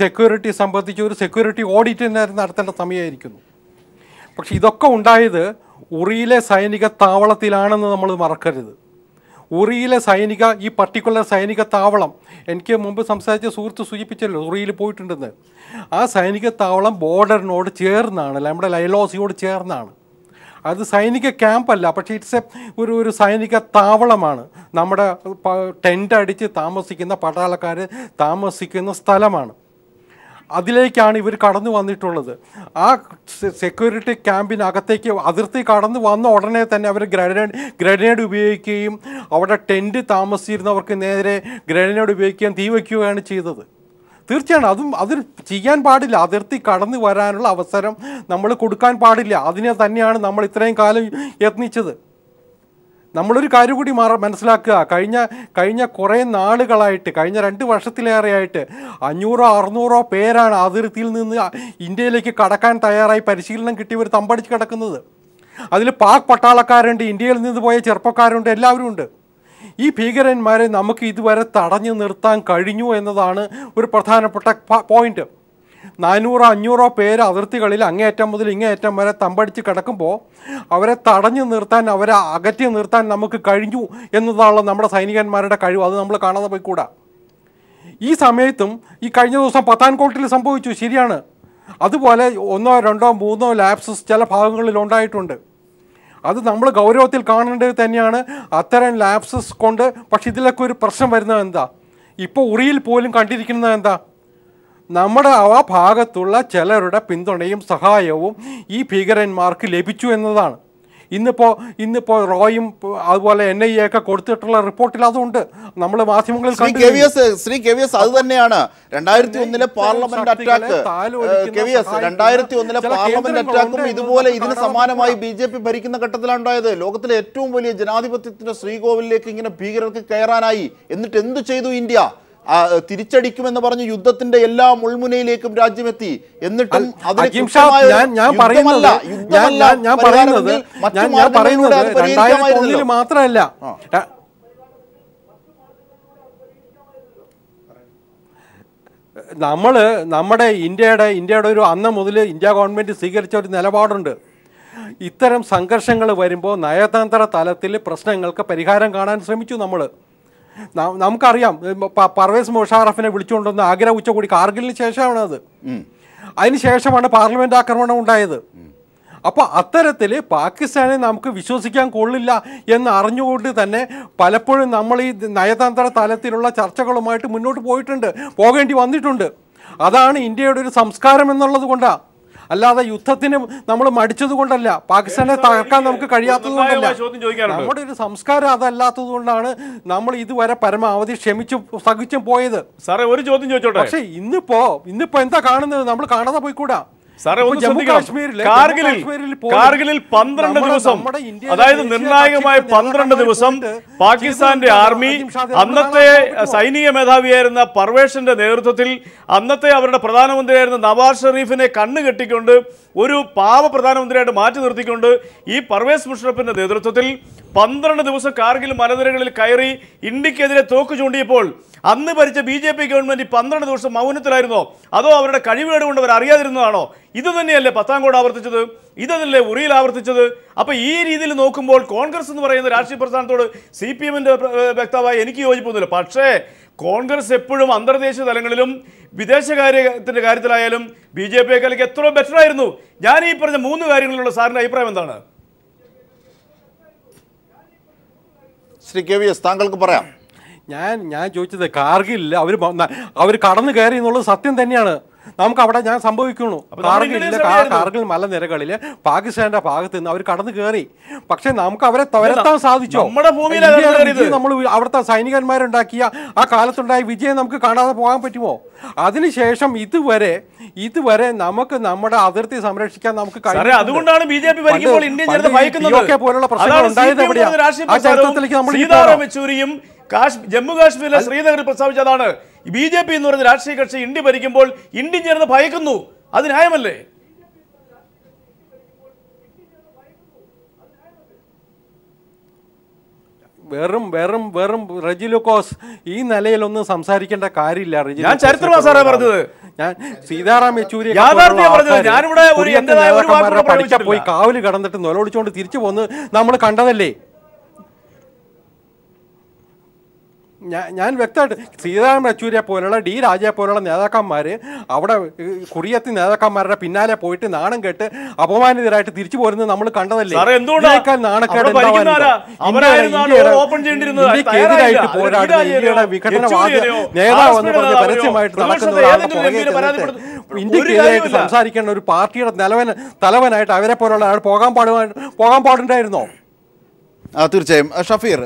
സെക്യൂരിറ്റി സംബന്ധിച്ച് ഒരു സെക്യൂരിറ്റി ഓഡിറ്റ് തന്നെ നടത്തേണ്ട സമയമായിരിക്കുന്നു. പക്ഷേ ഇതൊക്കെ ഉണ്ടായത് ഉറിയിലെ സൈനിക താവളത്തിലാണെന്ന് നമ്മൾ മറക്കരുത്. ഉറിയിലെ സൈനിക ഈ പർട്ടിക്കുലർ സൈനിക താവളം എനിക്ക് മുമ്പ് സംസാരിച്ച സുഹൃത്ത് സൂചിപ്പിച്ചല്ലോ ഉറിയിൽ പോയിട്ടുണ്ടെന്ന്. ആ സൈനിക താവളം ബോർഡറിനോട് ചേർന്നാണ്, നമ്മുടെ ലൈലോസിയോട് ചേർന്നാണ്. അത് സൈനിക ക്യാമ്പല്ല, പക്ഷേ ഇറ്റ്സ് എ ഒരു ഒരു സൈനിക താവളമാണ്. നമ്മുടെ ടെൻ്റ് അടിച്ച് താമസിക്കുന്ന പട്ടാളക്കാർ താമസിക്കുന്ന സ്ഥലമാണ്. അതിലേക്കാണ് ഇവർ കടന്നു വന്നിട്ടുള്ളത്. ആ സെക്യൂരിറ്റി ക്യാമ്പിനകത്തേക്ക് അതിർത്തി കടന്നു വന്ന ഉടനെ തന്നെ അവർ ഗ്രനേഡ് ഗ്രനേഡ് ഉപയോഗിക്കുകയും അവിടെ ടെൻറ്റ് താമസിച്ചിരുന്നവർക്ക് നേരെ ഗ്രനേഡ് ഉപയോഗിക്കുകയും തീ വയ്ക്കുകയാണ് ചെയ്തത്. തീർച്ചയാണ് അതും അതിൽ ചെയ്യാൻ പാടില്ല. അതിർത്തി കടന്നു വരാനുള്ള അവസരം നമ്മൾ കൊടുക്കാൻ പാടില്ല. അതിനെ തന്നെയാണ് നമ്മൾ ഇത്രയും കാലം യത്നിച്ചത്. നമ്മളൊരു കാര്യം കൂടി മാറ മനസ്സിലാക്കുക, കഴിഞ്ഞ കഴിഞ്ഞ കുറേ നാളുകളായിട്ട്, കഴിഞ്ഞ രണ്ട് വർഷത്തിലേറെയായിട്ട് അഞ്ഞൂറോ അറുന്നൂറോ പേരാണ് അതിർത്തിയിൽ നിന്ന് ഇന്ത്യയിലേക്ക് കടക്കാൻ തയ്യാറായി പരിശീലനം കിട്ടിയവർ തമ്പടിച്ച് കിടക്കുന്നത്. അതിൽ പാക് പട്ടാളക്കാരുണ്ട്, ഇന്ത്യയിൽ നിന്ന് പോയ ചെറുപ്പക്കാരുണ്ട്, എല്ലാവരും ഉണ്ട്. ഈ ഭീകരന്മാരെ നമുക്ക് ഇതുവരെ തടഞ്ഞു നിർത്താൻ കഴിഞ്ഞു എന്നതാണ് ഒരു പ്രധാനപ്പെട്ട പോയിൻറ്റ്. നാനൂറോ അഞ്ഞൂറോ പേര് അതിർത്തികളിൽ അങ്ങേയറ്റം മുതൽ ഇങ്ങേയറ്റം വരെ തമ്പടിച്ച് കിടക്കുമ്പോൾ അവരെ തടഞ്ഞു നിർത്താൻ, അവരെ അകറ്റി നിർത്താൻ നമുക്ക് കഴിഞ്ഞു എന്നതാണ് നമ്മുടെ സൈനികന്മാരുടെ കഴിവ്. അത് നമ്മൾ കാണാതെ പോയിക്കൂടാ. ഈ സമയത്തും ഈ കഴിഞ്ഞ ദിവസം പത്താൻകോട്ടിൽ സംഭവിച്ചു, ശരിയാണ്. അതുപോലെ ഒന്നോ രണ്ടോ മൂന്നോ ലാപ്സസ് ചില ഭാഗങ്ങളിൽ ഉണ്ടായിട്ടുണ്ട്. അത് നമ്മൾ ഗൗരവത്തിൽ കാണേണ്ടത് തന്നെയാണ്, അത്തരം ലാപ്സസ് കൊണ്ട്. പക്ഷെ ഇതിലൊക്കെ ഒരു പ്രശ്നം വരുന്നത് എന്താ, ഇപ്പോൾ ഉറിയിൽ പോലും കണ്ടിരിക്കുന്നത് എന്താ, നമ്മുടെ ആ ഭാഗത്തുള്ള ചിലരുടെ പിന്തുണയും സഹായവും ഈ ഭീകരന്മാർക്ക് ലഭിച്ചു എന്നതാണ്. ഇന്നിപ്പോൾ ഇന്നിപ്പോൾ റോയും അതുപോലെ എൻ ഐ എ ഒക്കെ കൊടുത്തിട്ടുള്ള റിപ്പോർട്ടിൽ അതുണ്ട്, നമ്മൾ മാധ്യമങ്ങളിൽ കണ്ടു. അത് തന്നെയാണ് രണ്ടായിരത്തി ഒന്നിലെ പാർലമെന്റ് അറ്റാക്ക്. രണ്ടായിരത്തി ഒന്നിലെ പാർലമെന്റ് അറ്റാക്കും ഇതുപോലെ ഇതിന് സമാനമായി ബി ജെ പി ഭരിക്കുന്ന ഘട്ടത്തിലാണ് ഉണ്ടായത്. ലോകത്തിലെ ഏറ്റവും വലിയ ജനാധിപത്യത്തിന്റെ ശ്രീകോവിലേക്ക് ഇങ്ങനെ ഭീകരർക്ക് കയറാനായി. എന്നിട്ട് എന്തു ചെയ്തു ഇന്ത്യ? തിരിച്ചടിക്കുമെന്ന് പറഞ്ഞ് യുദ്ധത്തിന്റെ എല്ലാ മുൾമുനയിലേക്കും രാജ്യമെത്തി. എന്നിട്ടും മാത്രമല്ല, നമ്മൾ നമ്മുടെ ഇന്ത്യയുടെ ഇന്ത്യയുടെ ഒരു അന്ന് മുതൽ ഇന്ത്യ ഗവൺമെന്റ് സ്വീകരിച്ച ഒരു നിലപാടുണ്ട്. ഇത്തരം സംഘർഷങ്ങൾ വരുമ്പോൾ നയതന്ത്ര തലത്തിൽ പ്രശ്നങ്ങൾക്ക് പരിഹാരം കാണാൻ ശ്രമിച്ചു. നമ്മൾ നമുക്കറിയാം, പർവേസ് മുഷാറഫിനെ വിളിച്ചുകൊണ്ടുവന്ന ആഗ്ര ഉച്ചകൂടി കാർഗിലിന് ശേഷമാണ് അത്. അതിന് ശേഷമാണ് പാർലമെൻറ്റ് ആക്രമണം ഉണ്ടായത്. അപ്പോൾ അത്തരത്തിൽ പാകിസ്ഥാനെ നമുക്ക് വിശ്വസിക്കാൻ കൊള്ളില്ല എന്ന് അറിഞ്ഞുകൊണ്ട് തന്നെ പലപ്പോഴും നമ്മൾ ഈ നയതന്ത്ര തലത്തിലുള്ള ചർച്ചകളുമായിട്ട് മുന്നോട്ട് പോയിട്ടുണ്ട്, പോകേണ്ടി വന്നിട്ടുണ്ട്. അതാണ് ഇന്ത്യയുടെ ഒരു സംസ്കാരം എന്നുള്ളത് കൊണ്ടാണ്, അല്ലാതെ യുദ്ധത്തിന് നമ്മൾ മടിച്ചത് കൊണ്ടല്ല, പാകിസ്ഥാനെ തകർക്കാൻ നമുക്ക് കഴിയാത്തത് കൊണ്ടല്ല. നമ്മുടെ ഒരു സംസ്കാരം അതല്ലാത്തത് കൊണ്ടാണ് നമ്മൾ ഇതുവരെ പരമാവധി ക്ഷമിച്ചും സഹിച്ചും പോയത്. സാറേ ഒരു ചോദ്യം ചോദിച്ചോട്ടെ. പക്ഷേ ഇന്നിപ്പോ ഇന്നിപ്പോ എന്താ കാണുന്നത്, നമ്മൾ കാണാതെ പോയിക്കൂടാ. കാർഗിലിൽ പന്ത്രണ്ട് ദിവസം, അതായത് നിർണായകമായ പന്ത്രണ്ട് ദിവസം പാകിസ്ഥാന്റെ ആർമി അന്നത്തെ സൈനിക മേധാവിയായിരുന്ന പർവേഷിന്റെ നേതൃത്വത്തിൽ അന്നത്തെ അവരുടെ പ്രധാനമന്ത്രിയായിരുന്ന നവാസ് ഷെരീഫിനെ കണ്ണുകെട്ടിക്കൊണ്ട്, ഒരു പാവ പ്രധാനമന്ത്രിയായിട്ട് മാറ്റി നിർത്തിക്കൊണ്ട് ഈ പർവേസ് മുഷറഫിന്റെ നേതൃത്വത്തിൽ പന്ത്രണ്ട് ദിവസം കാർഗിൽ മലനിരകളിൽ കയറി ഇന്ത്യക്കെതിരെ തോക്ക് ചൂണ്ടിയപ്പോൾ അന്ന് ഭരിച്ച ബി ജെ പി ഗവൺമെന്റ് പന്ത്രണ്ട് ദിവസം മൗനത്തിലായിരുന്നോ, അതോ അവരുടെ കഴിവുകേട് കൊണ്ട് അവർ അറിയാതിരുന്നതാണോ? ഇത് തന്നെയല്ലേ പത്താംകോട് ആവർത്തിച്ചത്, ഇതല്ലേ ഉറിയിൽ ആവർത്തിച്ചത്? അപ്പൊ ഈ രീതിയിൽ നോക്കുമ്പോൾ കോൺഗ്രസ് എന്ന് പറയുന്ന രാഷ്ട്രീയ പ്രസ്ഥാനത്തോട് സി പി എമ്മിന്റെ വക്താവായി എനിക്ക് യോജിപ്പൊന്നുമില്ല. പക്ഷേ കോൺഗ്രസ് എപ്പോഴും അന്തർദേശീയ തലങ്ങളിലും വിദേശകാര്യത്തിന്റെ കാര്യത്തിലായാലും ബി ജെ പി കാലയ്ക്ക് എത്ര ബെറ്റർ ആയിരുന്നു. ഞാൻ ഈ പറഞ്ഞ മൂന്ന് കാര്യങ്ങളിലുള്ള സാറിന്റെ അഭിപ്രായം എന്താണ്? ശ്രീ കെ വി എസ് താങ്കൾക്ക് പറയാം. ഞാൻ ഞാൻ ചോദിച്ചത് കാർഗിലില്ല, അവർ അവർ കടന്നു കയറി എന്നുള്ളത് സത്യം തന്നെയാണ്. നമുക്ക് അവിടെ ഞാൻ സംഭവിക്കുന്നു, കാർഗിലിലെ കാർഗിൽ മലനിരകളിൽ പാകിസ്ഥാന്റെ ഭാഗത്ത് നിന്ന് അവർ കടന്നു കയറി. പക്ഷെ നമുക്ക് അവരെ തുരത്താൻ സാധിച്ചോ? നമ്മൾ അവിടുത്തെ സൈനികന്മാരുണ്ടാക്കിയ ആ കാലത്തുണ്ടായ വിജയം നമുക്ക് കാണാതെ പോകാൻ പറ്റുമോ? അതിനുശേഷം ഇതുവരെ ഇതുവരെ നമുക്ക് നമ്മുടെ അതിർത്തി സംരക്ഷിക്കാൻ നമുക്ക് കഴിയും. അതുകൊണ്ടാണ് ബി ജെ പി ഭരിക്കുമ്പോൾ ഇന്ത്യൻ ജനത ഭയക്കുന്നത് പോലുള്ള പ്രശ്നങ്ങൾ ഉണ്ടായത്. എവിടെയാണ് ആ ചരിത്രത്തിലേക്ക് നമ്മൾ ജമ്മു കാശ്മീരിലെ ശ്രീനഗറിൽ പ്രസ്താവിച്ചതാണ് ബി ജെ പി എന്ന് പറയുന്ന രാഷ്ട്രീയ കക്ഷി ഇന്ത്യ ഭരിക്കുമ്പോൾ ഇന്ത്യൻ ജനത ഭയക്കുന്നു. അത് ന്യായമല്ലേ? വെറും വെറും വെറും റെജിലുക്കോസ് ഈ നിലയിലൊന്നും സംസാരിക്കേണ്ട കാര്യമില്ല. റെജിലു ഞാൻ ചരിത്രമാണ് സാറേ പറഞ്ഞത്. ഞാൻ സീതാറാം യെച്ചൂരി പഠിച്ച പോയി കാവല് കിടന്നിട്ട് നിലവിളിച്ചുകൊണ്ട് തിരിച്ചു പോന്ന് നമ്മൾ കണ്ടതല്ലേ. ഞാൻ വ്യക്തമായിട്ട് സീതാറാം യെച്ചൂരിയെ പോലുള്ള ഡി രാജയെ പോലുള്ള നേതാക്കന്മാർ അവിടെ കുറിയത്തി നേതാക്കന്മാരുടെ പിന്നാലെ പോയിട്ട് നാണം കേട്ട് അപമാനിതരായിട്ട് തിരിച്ചു പോരുന്നത് നമ്മൾ കണ്ടതല്ലേ. ഇന്ത്യക്കെതിരായിട്ട് പോരാടുന്ന ഇന്ത്യയുടെ വിഘടനവാദ നേതാവ് എന്ന് പറഞ്ഞ് പരസ്യമായിട്ട് നടക്കുന്നതാണ്. ഇന്ത്യക്കെതിരായിട്ട് സംസാരിക്കേണ്ട ഒരു പാർട്ടിയുടെ നിലവൻ തലവനായിട്ട് അവരെ പോലുള്ള ആൾ പോകാൻ പാടുവാൻ പോകാൻ പാടുണ്ടായിരുന്നോ? തീർച്ചയായും ഷഫീർ,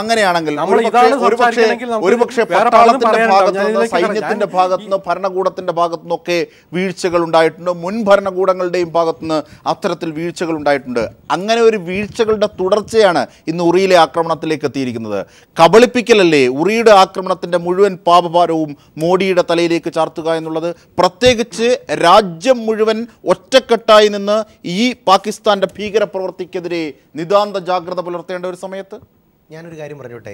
അങ്ങനെയാണെങ്കിൽ ഒരുപക്ഷെ പട്ടാളത്തിന്റെ ഭാഗത്തുനിന്ന്, സൈന്യത്തിന്റെ ഭാഗത്തുനിന്ന്, ഭരണകൂടത്തിന്റെ ഭാഗത്തുനിന്നൊക്കെ വീഴ്ചകൾ ഉണ്ടായിട്ടുണ്ട്. മുൻ ഭരണകൂടങ്ങളുടെയും ഭാഗത്തുനിന്ന് അത്തരത്തിൽ വീഴ്ചകൾ ഉണ്ടായിട്ടുണ്ട്. അങ്ങനെ ഒരു വീഴ്ചകളുടെ തുടർച്ചയാണ് ഇന്ന് ഉറിയിലെ ആക്രമണത്തിലേക്ക് എത്തിയിരിക്കുന്നത്. കബളിപ്പിക്കലല്ലേ ഉറിയുടെ ആക്രമണത്തിന്റെ മുഴുവൻ പാപഭാരവും മോഡിയുടെ തലയിലേക്ക് ചാർത്തുക എന്നുള്ളത്? പ്രത്യേകിച്ച് രാജ്യം മുഴുവൻ ഒറ്റക്കെട്ടായി നിന്ന് ഈ പാകിസ്ഥാന്റെ ഭീകര പ്രവൃത്തിക്കെതിരെ നിതാന്ത ജാഗ്രത പുലർത്തേണ്ട ഒരു സമയത്ത് ഞാനൊരു കാര്യം പറഞ്ഞോട്ടെ.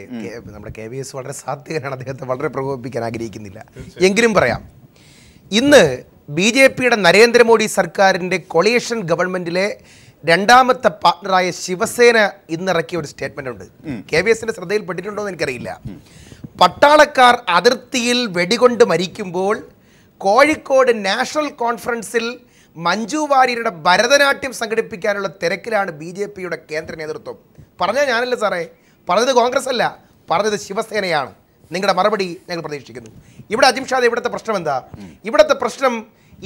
നമ്മുടെ കെ വി എസ് വളരെ സാത്വികനാണ്, അദ്ദേഹത്തെ വളരെ പ്രകോപിപ്പിക്കാൻ ആഗ്രഹിക്കുന്നില്ല. എങ്കിലും പറയാം, ഇന്ന് ബി ജെ പിയുടെ നരേന്ദ്രമോദി സർക്കാരിൻ്റെ കൊളീഷൻ ഗവൺമെൻറ്റിലെ രണ്ടാമത്തെ പാർട്ണറായ ശിവസേന ഇന്നിറക്കിയ ഒരു സ്റ്റേറ്റ്മെൻ്റ് ഉണ്ട്. കെ വി എസിൻ്റെ ശ്രദ്ധയിൽപ്പെട്ടിട്ടുണ്ടോ എന്ന് എനിക്കറിയില്ല. പട്ടാളക്കാർ അതിർത്തിയിൽ വെടികൊണ്ട് മരിക്കുമ്പോൾ കോഴിക്കോട് നാഷണൽ കോൺഫറൻസിൽ മഞ്ജു വാര്യരുടെ ഭരതനാട്യം സംഘടിപ്പിക്കാനുള്ള തിരക്കിലാണ് ബി ജെ പിയുടെ കേന്ദ്ര നേതൃത്വം. പറഞ്ഞത് ഞാനല്ല സാറേ, പറഞ്ഞത് കോൺഗ്രസ് അല്ല, പറഞ്ഞത് ശിവസേനയാണ്. നിങ്ങളുടെ മറുപടി ഞങ്ങൾ പ്രതീക്ഷിക്കുന്നു. ഇവിടെ അജിം ഷാദ്, ഇവിടുത്തെ പ്രശ്നം എന്താ? ഇവിടുത്തെ പ്രശ്നം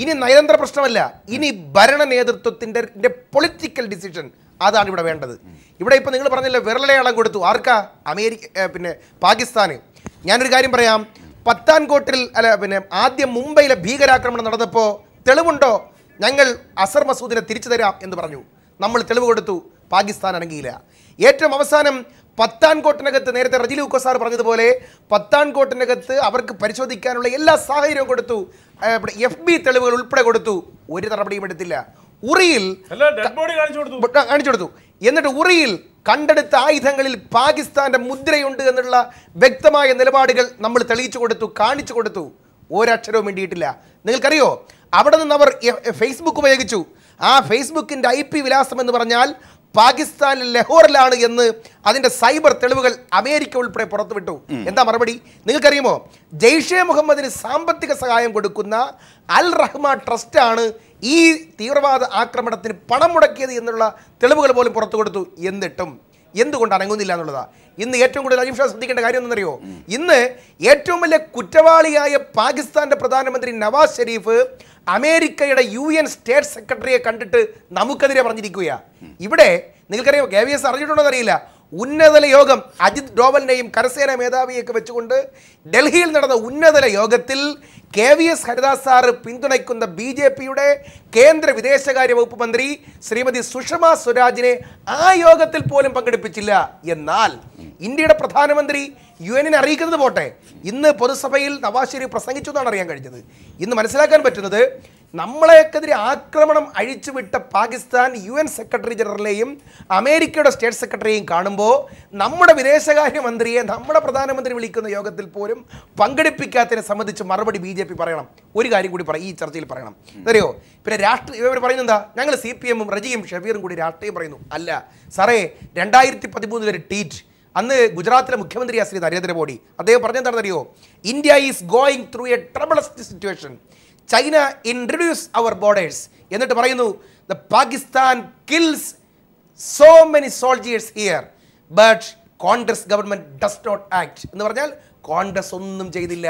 ഇനി നയതന്ത്ര പ്രശ്നമല്ല, ഇനി ഭരണ നേതൃത്വത്തിൻ്റെ പൊളിറ്റിക്കൽ ഡിസിഷൻ. അതാണ് ഇവിടെ വേണ്ടത്. ഇവിടെ ഇപ്പോൾ നിങ്ങൾ പറഞ്ഞില്ലേ, വിരളയാളം കൊടുത്തു. ആർക്കാ? അമേരിക്ക, പിന്നെ പാകിസ്ഥാന്. ഞാനൊരു കാര്യം പറയാം, പത്താൻകോട്ടിൽ അല്ല പിന്നെ ആദ്യം മുംബൈയിലെ ഭീകരാക്രമണം നടന്നപ്പോൾ തെളിവുണ്ടോ ഞങ്ങൾ അസർ മസൂദിനെ തിരിച്ചു തരാം എന്ന് പറഞ്ഞു? നമ്മൾ തെളിവ് കൊടുത്തു, പാകിസ്ഥാൻ അടങ്ങിയില്ല. ഏറ്റവും അവസാനം പത്താൻകോട്ടിനകത്ത്, നേരത്തെ റജിലു സാർ പറഞ്ഞതുപോലെ, പത്താൻകോട്ടിനകത്ത് അവർക്ക് പരിശോധിക്കാനുള്ള എല്ലാ സാഹചര്യവും കൊടുത്തു. എഫ് ബി തെളിവുകൾ ഉൾപ്പെടെ കൊടുത്തു, ഒരു നടപടിയും എടുത്തില്ല. ഉറിയിൽ കാണിച്ചു കൊടുത്തു. എന്നിട്ട് ഉറിയിൽ കണ്ടെടുത്ത ആയുധങ്ങളിൽ പാകിസ്ഥാന്റെ മുദ്രയുണ്ട് എന്നുള്ള വ്യക്തമായ നിലപാടുകൾ നമ്മൾ തെളിയിച്ചു കൊടുത്തു, കാണിച്ചു കൊടുത്തു. ഒരക്ഷരവും വേണ്ടിയിട്ടില്ല. നിങ്ങൾക്കറിയോ, അവിടെ നിന്ന് അവർ ഫേസ്ബുക്ക് ഉപയോഗിച്ചു. ആ ഫേസ്ബുക്കിൻ്റെ ഐ പി വിലാസം എന്ന് പറഞ്ഞാൽ പാകിസ്ഥാനിൽ ലഹോറിലാണ് എന്ന് അതിൻ്റെ സൈബർ തെളിവുകൾ അമേരിക്ക ഉൾപ്പെടെ പുറത്തുവിട്ടു. എന്താ മറുപടി? നിങ്ങൾക്കറിയുമോ, ജെയ്ഷെ മുഹമ്മദിന് സാമ്പത്തിക സഹായം കൊടുക്കുന്ന അൽ റഹ്മാൻ ട്രസ്റ്റാണ് ഈ തീവ്രവാദ ആക്രമണത്തിന് പണം മുടക്കിയത് എന്നുള്ള തെളിവുകൾ പോലും പുറത്തു കൊടുത്തു. എന്നിട്ടും എന്തുകൊണ്ട് അനങ്ങുന്നില്ല എന്നുള്ളതാണ് ഇന്ന് ഏറ്റവും കൂടുതൽ അജിം ഷാ ശ്രദ്ധിക്കേണ്ട കാര്യം എന്നറിയോ. ഇന്ന് ഏറ്റവും വലിയ കുറ്റവാളിയായ പാകിസ്ഥാന്റെ പ്രധാനമന്ത്രി നവാസ് ഷെരീഫ് അമേരിക്കയുടെ യു എൻ സ്റ്റേറ്റ് സെക്രട്ടറിയെ കണ്ടിട്ട് നമുക്കെതിരെ പറഞ്ഞിരിക്കുകയാണ്. ഇവിടെ നിങ്ങൾക്കറിയാം, കെ വി എസ് അറിഞ്ഞിട്ടുണ്ടോന്നറിയില്ല, ഉന്നതല യോഗം അജിത് ഡോവലിനെയും കരസേന മേധാവിയൊക്കെ വെച്ചുകൊണ്ട് ഡൽഹിയിൽ നടന്ന ഉന്നതല യോഗത്തിൽ K V S Haridas sir പിന്തുണയ്ക്കുന്ന ബി ജെ പിയുടെ കേന്ദ്ര വിദേശകാര്യ വകുപ്പ് മന്ത്രി ശ്രീമതി സുഷമ സ്വരാജിനെ ആ യോഗത്തിൽ പോലും പങ്കെടുപ്പിച്ചില്ല. എന്നാൽ ഇന്ത്യയുടെ പ്രധാനമന്ത്രി യു എനിനെ അറിയിക്കുന്നത് പോട്ടെ, ഇന്ന് പൊതുസഭയിൽ നവാസ് ഷെരീഫ് പ്രസംഗിച്ചു എന്നാണ് അറിയാൻ കഴിഞ്ഞത്. ഇന്ന് മനസ്സിലാക്കാൻ പറ്റുന്നത്, നമ്മളെക്കെതിരെ ആക്രമണം അഴിച്ചുവിട്ട പാകിസ്ഥാൻ യു എൻ സെക്രട്ടറി ജനറലിനെയും അമേരിക്കയുടെ സ്റ്റേറ്റ് സെക്രട്ടറിയെയും കാണുമ്പോൾ നമ്മുടെ വിദേശകാര്യമന്ത്രിയെ നമ്മുടെ പ്രധാനമന്ത്രി വിളിക്കുന്ന യോഗത്തിൽ പോലും പങ്കെടുപ്പിക്കാത്തതിനെ സംബന്ധിച്ച് മറുപടി ബി ജെ പി പറയണം. ഒരു കാര്യം കൂടി പറയും, ഈ ചർച്ചയിൽ പറയണം, അറിയോ. പിന്നെ രാഷ്ട്രീയ ഇവർ പറയുന്നത് എന്താ? ഞങ്ങൾ സി പി എമ്മും റജിയും ഷബീറും കൂടി രാഷ്ട്രീയം പറയുന്നു. അല്ല സാറേ, രണ്ടായിരത്തി പതിമൂന്നിലൊരു ട്വീറ്റ്, അന്ന് ഗുജറാത്തിലെ മുഖ്യമന്ത്രിയാണ് ശ്രീ നരേന്ദ്രമോദി. അദ്ദേഹം പറഞ്ഞെന്താണെന്നറിയോ, India is going through a troublest situation, China introduce our borders. എന്നിട്ട് പറയുന്നു, the Pakistan kills so many soldiers here but Congress government does not act എന്ന് പറഞ്ഞാൽ കോൺഗ്രസ് ഒന്നും ചെയ്തില്ല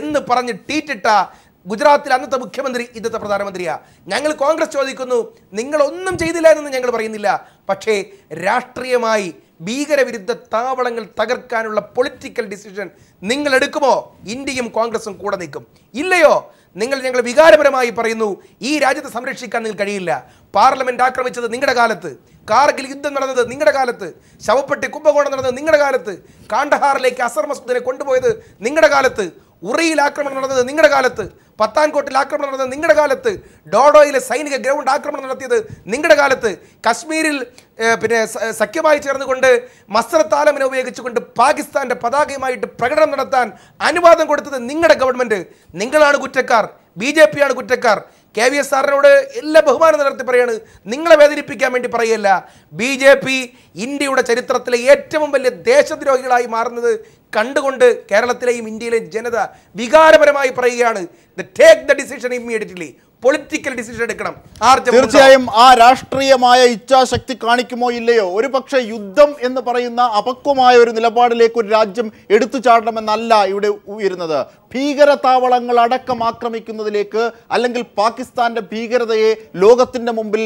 എന്ന് പറഞ്ഞ് ട്വീറ്റിട്ട ഗുജറാത്തിലെ അന്നത്തെ മുഖ്യമന്ത്രി ഇന്നത്തെ പ്രധാനമന്ത്രിയാണ്. ഞങ്ങൾ കോൺഗ്രസ് ചോദിക്കുന്നു, നിങ്ങളൊന്നും ചെയ്തില്ല എന്നൊന്നും ഞങ്ങൾ പറയുന്നില്ല, പക്ഷേ രാഷ്ട്രീയമായി ഭീകരവിരുദ്ധ താവളങ്ങൾ തകർക്കാനുള്ള പൊളിറ്റിക്കൽ ഡിസിഷൻ നിങ്ങൾ എടുക്കുമോ? ഇന്ത്യയും കോൺഗ്രസും കൂടെ നിൽക്കും. ഇല്ലയോ? നിങ്ങൾ ഞങ്ങൾ വികാരപരമായി പറയുന്നു, ഈ രാജ്യത്തെ സംരക്ഷിക്കാൻ നിങ്ങൾക്ക് കഴിയില്ല. പാർലമെൻറ്റ് ആക്രമിച്ചത് നിങ്ങളുടെ കാലത്ത്, കാർഗിൽ യുദ്ധം നടന്നത് നിങ്ങളുടെ കാലത്ത്, ശവപ്പെട്ടി കുംഭകോണം നടന്നത് നിങ്ങളുടെ കാലത്ത്, കാണ്ഡഹാറിലേക്ക് അസർ മസൂദിനെ കൊണ്ടുപോയത് നിങ്ങളുടെ കാലത്ത്, ഉറിയിൽ ആക്രമണം നടന്നത് നിങ്ങളുടെ കാലത്ത്, പത്താൻകോട്ടിൽ ആക്രമണം നടന്നത് നിങ്ങളുടെ കാലത്ത്, ഡോഡോയിലെ സൈനിക ഗ്രൗണ്ട് ആക്രമണം നടത്തിയത് നിങ്ങളുടെ കാലത്ത്, കശ്മീരിൽ സഖ്യമായി ചേർന്നുകൊണ്ട് മസ്റത്താലമിനെ ഉപയോഗിച്ചുകൊണ്ട് പാകിസ്ഥാന്റെ പതാകയുമായിട്ട് പ്രകടനം നടത്താൻ അനുവാദം കൊടുത്തത് നിങ്ങളുടെ ഗവൺമെന്റ്. നിങ്ങളാണ് കുറ്റക്കാർ, ബിജെപിയാണ് കുറ്റക്കാർ. കെ വി എസ് ആറിനോട് എല്ലാ ബഹുമാനം നടത്തി പറയാണ്, നിങ്ങളെ വേദനിപ്പിക്കാൻ വേണ്ടി പറയല്ല. ബി ജെ പി ഇന്ത്യയുടെ ചരിത്രത്തിലെ ഏറ്റവും വലിയ ദേശദ്രോഹികളായി മാറുന്നത് കണ്ടുകൊണ്ട് കേരളത്തിലെയും ഇന്ത്യയിലെയും ജനത വികാരപരമായി പറയുകയാണ്, take the decision immediately, political decision എടുക്കണം. തീർച്ചയായും ആ രാഷ്ട്രീയമായ ഇച്ഛാശക്തി കാണിക്കുമോ ഇല്ലയോ? ഒരു പക്ഷേ യുദ്ധം എന്ന് പറയുന്ന അപക്വമായ ഒരു നിലപാടിലേക്ക് ഒരു രാജ്യം എടുത്തു ചാടണമെന്നല്ല ഇവിടെ ഉയരുന്നത്. ഭീകര താവളങ്ങൾ അടക്കം ആക്രമിക്കുന്നതിലേക്ക്, അല്ലെങ്കിൽ പാകിസ്ഥാന്റെ ഭീകരതയെ ലോകത്തിൻ്റെ മുമ്പിൽ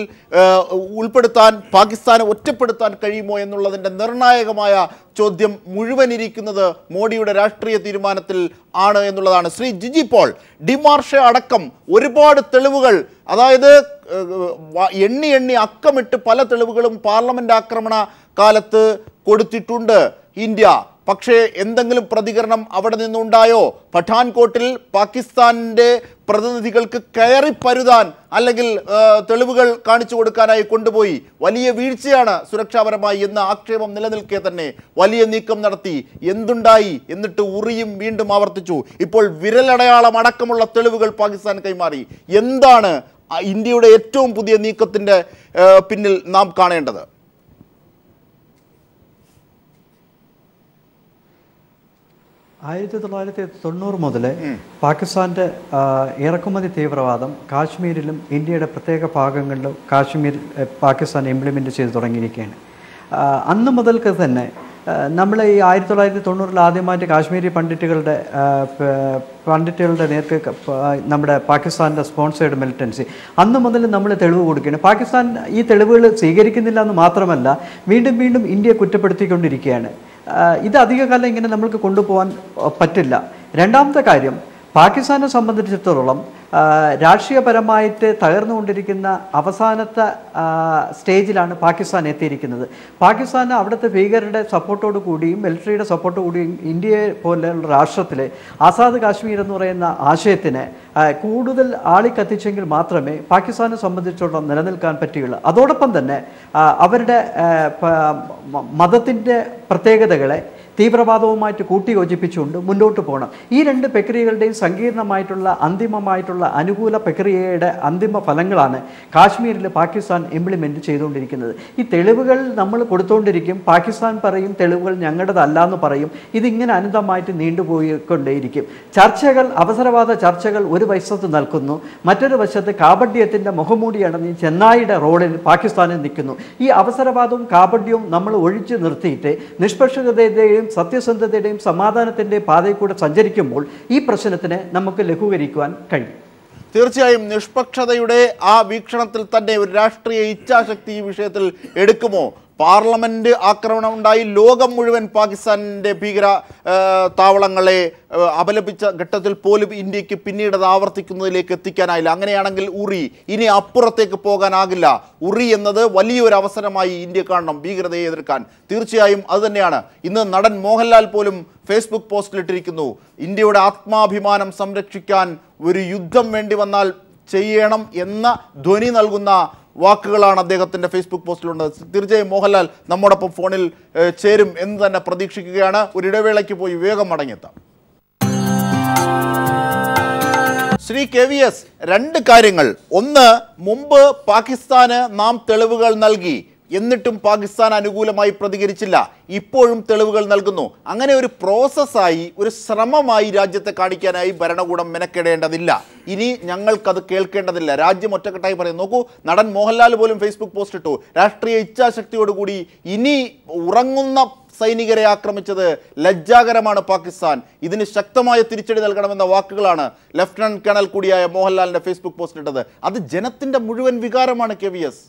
ഉൾപ്പെടുത്താൻ, പാകിസ്ഥാനെ ഒറ്റപ്പെടുത്താൻ കഴിയുമോ എന്നുള്ളതിൻ്റെ നിർണായകമായ ചോദ്യം മുഴുവൻ ഇരിക്കുന്നത് മോഡിയുടെ രാഷ്ട്രീയ തീരുമാനത്തിൽ ആണ് എന്നുള്ളതാണ്. ശ്രീ ജിജി പോൾ, ഡിമാർഷ അടക്കം ഒരുപാട് തെളിവുകൾ, അതായത് എണ്ണി എണ്ണി അക്കമിട്ട് പല തെളിവുകളും പാർലമെന്റ് ആക്രമണ കാലത്ത് കൊടുത്തിട്ടുണ്ട് ഇന്ത്യ. പക്ഷേ എന്തെങ്കിലും പ്രതികരണം അവിടെ നിന്നുണ്ടായോ? പഠാൻകോട്ടിൽ പാകിസ്ഥാൻ്റെ പ്രതിനിധികൾക്ക് കയറി പരുതാൻ അല്ലെങ്കിൽ തെളിവുകൾ കാണിച്ചു കൊടുക്കാനായി കൊണ്ടുപോയി. വലിയ വീഴ്ചയാണ് സുരക്ഷാപരമായി എന്ന ആക്ഷേപം നിലനിൽക്കെ തന്നെ വലിയ നീക്കം നടത്തി. എന്തുണ്ടായി? എന്നിട്ട് ഉറിയും വീണ്ടും ആവർത്തിച്ചു. ഇപ്പോൾ വിരലടയാളം അടക്കമുള്ള തെളിവുകൾ പാകിസ്ഥാൻ കൈമാറി. എന്താണ് ഇന്ത്യയുടെ ഏറ്റവും പുതിയ നീക്കത്തിൻ്റെ പിന്നിൽ നാം കാണേണ്ടത്? ആയിരത്തി തൊള്ളായിരത്തി തൊണ്ണൂറ് മുതൽ പാകിസ്ഥാൻ്റെ ഇറക്കുമതി തീവ്രവാദം കാശ്മീരിലും ഇന്ത്യയുടെ പ്രത്യേക ഭാഗങ്ങളിലും കാശ്മീർ പാകിസ്ഥാൻ ഇംപ്ലിമെൻ്റ് ചെയ്തു തുടങ്ങിയിരിക്കുകയാണ്. അന്ന് മുതൽക്ക് തന്നെ നമ്മൾ ഈ ആയിരത്തി തൊള്ളായിരത്തി തൊണ്ണൂറിൽ ആദ്യമായിട്ട് കാശ്മീരി പണ്ഡിറ്റുകളുടെ പണ്ഡിറ്റുകളുടെ നേർക്ക് നമ്മുടെ പാകിസ്ഥാൻ്റെ സ്പോൺസേഡ് മിലിറ്റൻസി അന്ന് മുതൽ നമ്മൾ തെളിവ് കൊടുക്കുകയാണ്. പാകിസ്ഥാൻ ഈ തെളിവുകൾ സ്വീകരിക്കുന്നില്ല എന്ന് മാത്രമല്ല വീണ്ടും വീണ്ടും ഇന്ത്യയെ കുറ്റപ്പെടുത്തിക്കൊണ്ടിരിക്കുകയാണ്. ഇത് അധികകാലം ഇങ്ങനെ നമ്മൾക്ക് കൊണ്ടുപോകാൻ പറ്റില്ല. രണ്ടാമത്തെ കാര്യം, പാകിസ്ഥാനെ സംബന്ധിച്ചിടത്തോളം രാഷ്ട്രീയപരമായിട്ട് തകർന്നുകൊണ്ടിരിക്കുന്ന അവസാനത്തെ സ്റ്റേജിലാണ് പാകിസ്ഥാൻ എത്തിയിരിക്കുന്നത്. പാകിസ്ഥാൻ അവിടുത്തെ ഭീകരരുടെ സപ്പോർട്ടോട് കൂടിയും മിലിറ്ററിയുടെ സപ്പോർട്ട് കൂടിയും ഇന്ത്യയെ പോലെയുള്ള രാഷ്ട്രത്തിൽ ആസാദ് കാശ്മീർ എന്ന് പറയുന്ന ആശയത്തിനെ കൂടുതൽ ആളിക്കത്തിച്ചെങ്കിൽ മാത്രമേ പാകിസ്ഥാനെ സംബന്ധിച്ചിടത്തോളം നിലനിൽക്കാൻ പറ്റുകയുള്ളൂ. അതോടൊപ്പം തന്നെ അവരുടെ മതത്തിൻ്റെ പ്രത്യേകതകളെ തീവ്രവാദവുമായിട്ട് കൂട്ടിയോജിപ്പിച്ചുകൊണ്ട് മുന്നോട്ട് പോകണം. ഈ രണ്ട് പ്രക്രിയകളുടെയും സങ്കീർണമായിട്ടുള്ള അന്തിമമായിട്ടുള്ള അനുകൂല പ്രക്രിയയുടെ അന്തിമ ഫലങ്ങളാണ് കാശ്മീരിൽ പാകിസ്ഥാൻ ഇംപ്ലിമെൻറ്റ് ചെയ്തുകൊണ്ടിരിക്കുന്നത്. ഈ തെളിവുകൾ നമ്മൾ കൊടുത്തുകൊണ്ടിരിക്കും. പാകിസ്ഥാൻ പറയും തെളിവുകൾ ഞങ്ങളുടേതല്ല എന്ന് പറയും. ഇതിങ്ങനെ അനന്തമായിട്ട് നീണ്ടുപോയിക്കൊണ്ടേയിരിക്കും. ചർച്ചകൾ, അവസരവാദ ചർച്ചകൾ ഒരു വശത്ത് നിൽക്കുന്നു, മറ്റൊരു വശത്ത് കാപഡ്യത്തിൻ്റെ മുഖമൂടി അടഞ്ഞ് ചെന്നായിയുടെ റോളിൽ പാകിസ്ഥാനിൽ നിൽക്കുന്നു. ഈ അവസരവാദവും കാപഡ്യവും നമ്മൾ ഒഴിച്ചു നിർത്തിയിട്ട് നിഷ്പക്ഷതയുടെയും സത്യസന്ധതയുടെയും സമാധാനത്തിൻ്റെയും പാതയിൽ കൂടെ സഞ്ചരിക്കുമ്പോൾ ഈ പ്രശ്നത്തിനെ നമുക്ക് ലഘൂകരിക്കുവാൻ കഴിയും. തീർച്ചയായും നിഷ്പക്ഷതയുടെ ആ വീക്ഷണത്തിൽ തന്നെ ഒരു രാഷ്ട്രീയ ഇച്ഛാശക്തി ഈ വിഷയത്തിൽ എടുക്കുമോ? പാർലമെന്റ് ആക്രമണം ഉണ്ടായി, ലോകം മുഴുവൻ പാകിസ്ഥാനിൻ്റെ ഭീകര താവളങ്ങളെ അപലപിച്ച ഘട്ടത്തിൽ പോലും ഇന്ത്യക്ക് പിന്നീട് അത് ആവർത്തിക്കുന്നതിലേക്ക് എത്തിക്കാനായില്ല. അങ്ങനെയാണെങ്കിൽ ഉറി ഇനി അപ്പുറത്തേക്ക് പോകാനാകില്ല. ഉറി എന്നത് വലിയൊരു അവസരമായി ഇന്ത്യ കാണണം ഭീകരതയെ എതിർക്കാൻ. തീർച്ചയായും അതുതന്നെയാണ്. ഇന്ന് നടൻ മോഹൻലാൽ പോലും ഫേസ്ബുക്ക് പോസ്റ്റിലിട്ടിരിക്കുന്നു, ഇന്ത്യയുടെ ആത്മാഭിമാനം സംരക്ഷിക്കാൻ ഒരു യുദ്ധം വേണ്ടി വന്നാൽ ചെയ്യണം എന്ന ധ്വനി നൽകുന്ന വാക്കുകളാണ് അദ്ദേഹത്തിൻ്റെ ഫേസ്ബുക്ക് പോസ്റ്റിലുണ്ട്. തീർച്ചയായും മോഹൻലാൽ നമ്മോടൊപ്പം ഫോണിൽ ചേരും എന്ന് തന്നെ പ്രതീക്ഷിക്കുകയാണ്. ഒരിടവേളയ്ക്ക് പോയി വേഗം മടങ്ങിയെത്താം. ശ്രീ കെ വി എസ്, രണ്ട് കാര്യങ്ങൾ. ഒന്ന്, മുമ്പ് പാകിസ്ഥാന് നാം തെളിവുകൾ നൽകി, എന്നിട്ടും പാകിസ്ഥാൻ അനുകൂലമായി പ്രതികരിച്ചില്ല. ഇപ്പോഴും തെളിവുകൾ നൽകുന്നു. അങ്ങനെ ഒരു പ്രോസസ്സായി, ഒരു ശ്രമമായി രാജ്യത്തെ കാണിക്കാനായി ഭരണകൂടം മെനക്കെടേണ്ടതില്ല. ഇനി ഞങ്ങൾക്കത് കേൾക്കേണ്ടതില്ല. രാജ്യം ഒറ്റക്കെട്ടായി പറയും. നോക്കൂ, നടൻ മോഹൻലാൽ പോലും ഫേസ്ബുക്ക് പോസ്റ്റ് ഇട്ടു, രാഷ്ട്രീയ ഇച്ഛാശക്തിയോടുകൂടി ഇനി ഉറങ്ങുന്ന സൈനികരെ ആക്രമിച്ചത് ലജ്ജാകരമാണ് പാകിസ്ഥാൻ, ഇതിന് ശക്തമായ തിരിച്ചടി നൽകണമെന്ന വാക്കുകളാണ് ലഫ്റ്റനന്റ് കേണൽ കൂടിയായ മോഹൻലാലിൻ്റെ ഫേസ്ബുക്ക് പോസ്റ്റ് ഇട്ടത്. അത് ജനത്തിൻ്റെ മുഴുവൻ വികാരമാണ് കെ വി എസ്.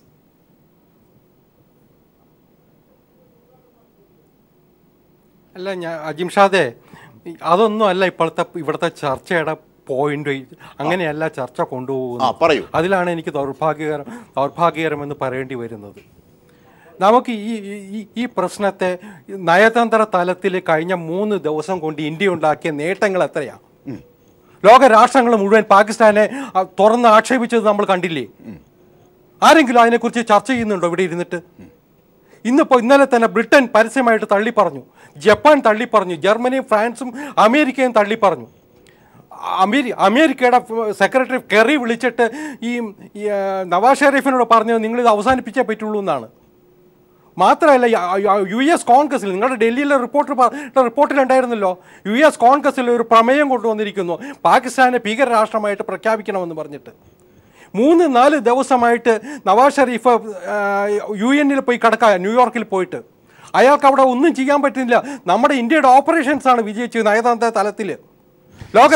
അല്ല, ഞാൻ അജിംഷാദേ, അതൊന്നും അല്ല ഇപ്പോഴത്തെ ഇവിടുത്തെ ചർച്ചയുടെ പോയിന്റ്. അങ്ങനെയല്ല ചർച്ച കൊണ്ടുപോകുന്നത്. അതിലാണ് എനിക്ക് ദൗർഭാഗ്യകരം ദൗർഭാഗ്യകരമെന്ന് പറയേണ്ടി വരുന്നത്. നമുക്ക് ഈ ഈ പ്രശ്നത്തെ നയതന്ത്ര തലത്തിൽ കഴിഞ്ഞ മൂന്ന് ദിവസം കൊണ്ട് ഇന്ത്യ ഉണ്ടാക്കിയ നേട്ടങ്ങൾ എത്രയാണ്? ലോകരാഷ്ട്രങ്ങൾ മുഴുവൻ പാകിസ്ഥാനെ തുറന്ന് ആക്ഷേപിച്ചത് നമ്മൾ കണ്ടില്ലേ? ആരെങ്കിലും അതിനെക്കുറിച്ച് ചർച്ച ചെയ്യുന്നുണ്ടോ ഇവിടെ ഇരുന്നിട്ട്? ഇന്നിപ്പോൾ ഇന്നലെ തന്നെ ബ്രിട്ടൻ പരസ്യമായിട്ട് തള്ളി പറഞ്ഞു, ജപ്പാൻ തള്ളി പറഞ്ഞു, ജർമ്മനിയും ഫ്രാൻസും അമേരിക്കയും തള്ളി പറഞ്ഞു. അമേരി അമേരിക്കയുടെ സെക്രട്ടറി കെറി വിളിച്ചിട്ട് ഈ നവാസ് ഷെരീഫിനോട് പറഞ്ഞു നിങ്ങളിത് അവസാനിപ്പിച്ചേ പറ്റുള്ളൂ എന്നാണ്. മാത്രമല്ല യു എസ് കോൺഗ്രസിൽ നിങ്ങളുടെ ഡൽഹിയിലെ റിപ്പോർട്ടർ റിപ്പോർട്ടിലുണ്ടായിരുന്നല്ലോ, യു എസ് കോൺഗ്രസിൽ ഒരു പ്രമേയം കൊണ്ടുവന്നിരിക്കുന്നു പാകിസ്ഥാനെ ഭീകരരാഷ്ട്രമായിട്ട് പ്രഖ്യാപിക്കണമെന്ന് പറഞ്ഞിട്ട്. മൂന്ന് നാല് ദിവസമായിട്ട് നവാസ് ഷെരീഫ് യു എന്നിൽ പോയി കിടക്കുക, ന്യൂയോർക്കിൽ പോയിട്ട്. അയാൾക്ക് അവിടെ ഒന്നും ചെയ്യാൻ പറ്റുന്നില്ല. നമ്മുടെ ഇന്ത്യയുടെ ഓപ്പറേഷൻസാണ് വിജയിച്ചത് നയതന്ത്ര തലത്തിൽ. നിലപാട് ഏതെങ്കിലും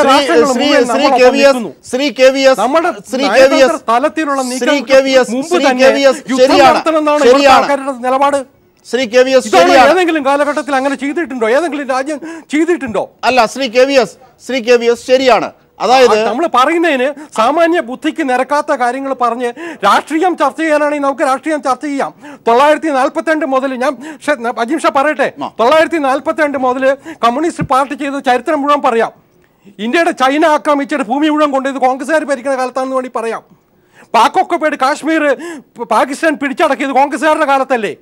കാലഘട്ടത്തിൽ അങ്ങനെ ചെയ്തിട്ടുണ്ടോ? ഏതെങ്കിലും രാജ്യം ചെയ്തിട്ടുണ്ടോ? അല്ല, Shri K V S Shri K V S ശരിയാണ്. അതായത് നമ്മൾ പറയുന്നതിന് സാമാന്യ ബുദ്ധിക്ക് നിരക്കാത്ത കാര്യങ്ങൾ പറഞ്ഞ് രാഷ്ട്രീയം ചർച്ച ചെയ്യാനാണെങ്കിൽ നമുക്ക് രാഷ്ട്രീയം ചർച്ച ചെയ്യാം. തൊള്ളായിരത്തി നാൽപ്പത്തി രണ്ട് മുതൽ ഞാൻ അജീം ഷാ പറയട്ടെ, തൊള്ളായിരത്തി നാൽപ്പത്തി രണ്ട് മുതൽ കമ്മ്യൂണിസ്റ്റ് പാർട്ടി ചെയ്ത ചരിത്രം മുഴുവൻ പറയാം. ഇന്ത്യയുടെ ചൈന ആക്രമിച്ചിട്ട് ഭൂമി മുഴുവൻ കൊണ്ടുപോയത് കോൺഗ്രസ്സുകാർ ഭരിക്കുന്ന കാലത്താണെന്ന് വേണ്ടി പറയാം. പാക് ഒക്കപ്പേഡ് കാശ്മീർ പാകിസ്ഥാൻ പിടിച്ചടക്കിയത് കോൺഗ്രസ്സുകാരുടെ കാലത്തല്ലേ?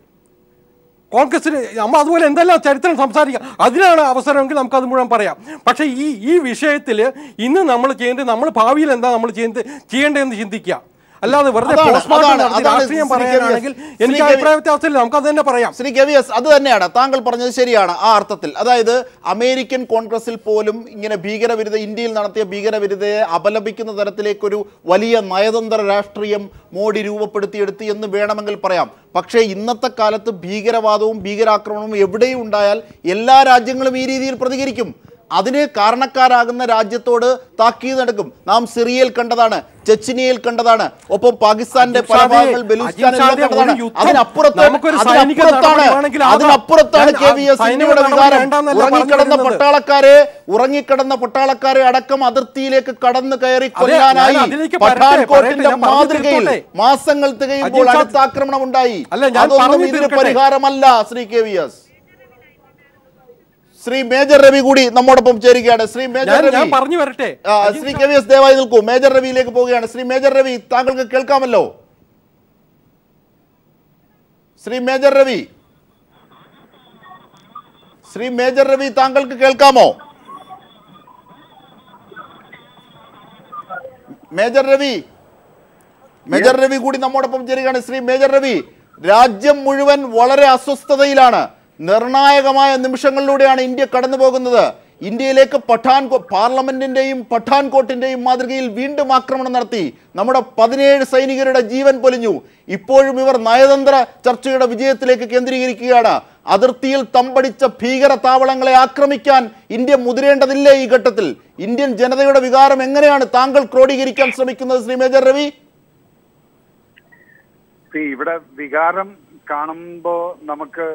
കോൺഗ്രസ്സിന് നമ്മൾ അതുപോലെ എന്തെല്ലാം ചരിത്രം സംസാരിക്കാം. അതിനാണ് അവസരമെങ്കിൽ നമുക്കത് മുഴുവൻ പറയാം. പക്ഷേ ഈ ഈ വിഷയത്തിൽ ഇന്ന് നമ്മൾ ചെയ്യേണ്ടത് നമ്മൾ ഭാവിയിൽ എന്താ നമ്മൾ ചെയ്യേണ്ടത് ചെയ്യേണ്ടതെന്ന് ചിന്തിക്കുക. അല്ലാതെ വെറുതെ രാഷ്ട്രീയം പറയുകയാണെങ്കിൽ എനിക്ക് അഭിപ്രായത്തെ അവസ്ഥയില്ല, നമുക്ക് അത് തന്നെ പറയാം. ശ്രീ കെ വി എസ്, അത് തന്നെയാണ് താങ്കൾ പറഞ്ഞത് ശരിയാണ് ആ അർത്ഥത്തിൽ. അതായത് അമേരിക്കൻ കോൺഗ്രസിൽ പോലും ഇങ്ങനെ ഭീകരവിരുദ്ധ ഇന്ത്യയിൽ നടത്തിയ ഭീകരവിരുദ്ധയെ അപലപിക്കുന്ന തരത്തിലേക്കൊരു വലിയ നയതന്ത്ര രാഷ്ട്രീയം മോഡി രൂപപ്പെടുത്തിയെടുത്ത് എന്ന് വേണമെങ്കിൽ പറയാം. പക്ഷേ ഇന്നത്തെ കാലത്ത് ഭീകരവാദവും ഭീകരാക്രമണവും എവിടെയും ഉണ്ടായാൽ എല്ലാ രാജ്യങ്ങളും ഈ രീതിയിൽ പ്രതികരിക്കും. അതിന് കാരണക്കാരാകുന്ന രാജ്യത്തോട് താക്കീത് നടക്കും. നാം സിറിയയിൽ കണ്ടതാണ്, ചെച്ചിനിയയിൽ കണ്ടതാണ്, ഒപ്പം പാകിസ്ഥാന്റെ പല ഭാഗങ്ങൾ ബലൂചിസ്ഥാനിൽ കണ്ടതാണ്. അതിനപ്പുറത്താണ് അതിനപ്പുറത്താണ് കെ വി എസ് ഇന്ത്യയുടെ വികാരം. ഉറങ്ങിക്കിടന്ന പട്ടാളക്കാരെ ഉറങ്ങിക്കിടന്ന പട്ടാളക്കാരെ അടക്കം അതിർത്തിയിലേക്ക് കടന്നു കയറി കൊല്ലാനായി പഠാൻകോട്ടിന്റെ മാതൃകയിൽ മാസങ്ങൾ തികയുമ്പോൾ അടുത്താക്രമണം ഉണ്ടായി. അതൊന്നും ഇതിന് പരിഹാരമല്ല. Shri K V S Shri major Ravi കൂടി നമ്മോടൊപ്പം ചേരുകയാണ്. ശ്രീ മേജർ രവി പറഞ്ഞു വരട്ടെ. ശ്രീ കെ വി എസ് ദയവായി നിൽക്കൂ, മേജർ രവിയിലേക്ക് പോവുകയാണ്. ശ്രീ മേജർ രവി, താങ്കൾക്ക് കേൾക്കാമല്ലോ? ശ്രീ മേജർ രവി ശ്രീ മേജർ രവി താങ്കൾക്ക് കേൾക്കാമോ? മേജർ രവി മേജർ രവി കൂടി നമ്മോടൊപ്പം ചേരുകയാണ്. ശ്രീ മേജർ രവി, രാജ്യം മുഴുവൻ വളരെ അസ്വസ്ഥതയിലാണ്. നിർണായകമായ നിമിഷങ്ങളിലൂടെയാണ് ഇന്ത്യ കടന്നു പോകുന്നത്. ഇന്ത്യയിലേക്ക് പഠാൻകോ പാർലമെന്റിന്റെയും പഠാൻകോട്ടിന്റെയും മാതൃകയിൽ വീണ്ടും ആക്രമണം നടത്തി. നമ്മുടെ പതിനേഴ് സൈനികരുടെ ജീവൻ പൊലിഞ്ഞു. ഇപ്പോഴും ഇവർ നയതന്ത്ര ചർച്ചയുടെ വിജയത്തിലേക്ക് കേന്ദ്രീകരിക്കുകയാണ്. അതിർത്തിയിൽ തമ്പടിച്ച ഭീകര താവളങ്ങളെ ആക്രമിക്കാൻ ഇന്ത്യ മുതിരേണ്ടതില്ലേ ഈ ഘട്ടത്തിൽ? ഇന്ത്യൻ ജനതയുടെ വികാരം എങ്ങനെയാണ് താങ്കൾ ക്രോഡീകരിക്കാൻ ശ്രമിക്കുന്നത് ശ്രീ മേജർ രവി? ഇവിടെ വികാരം കാണുമ്പോ നമുക്ക്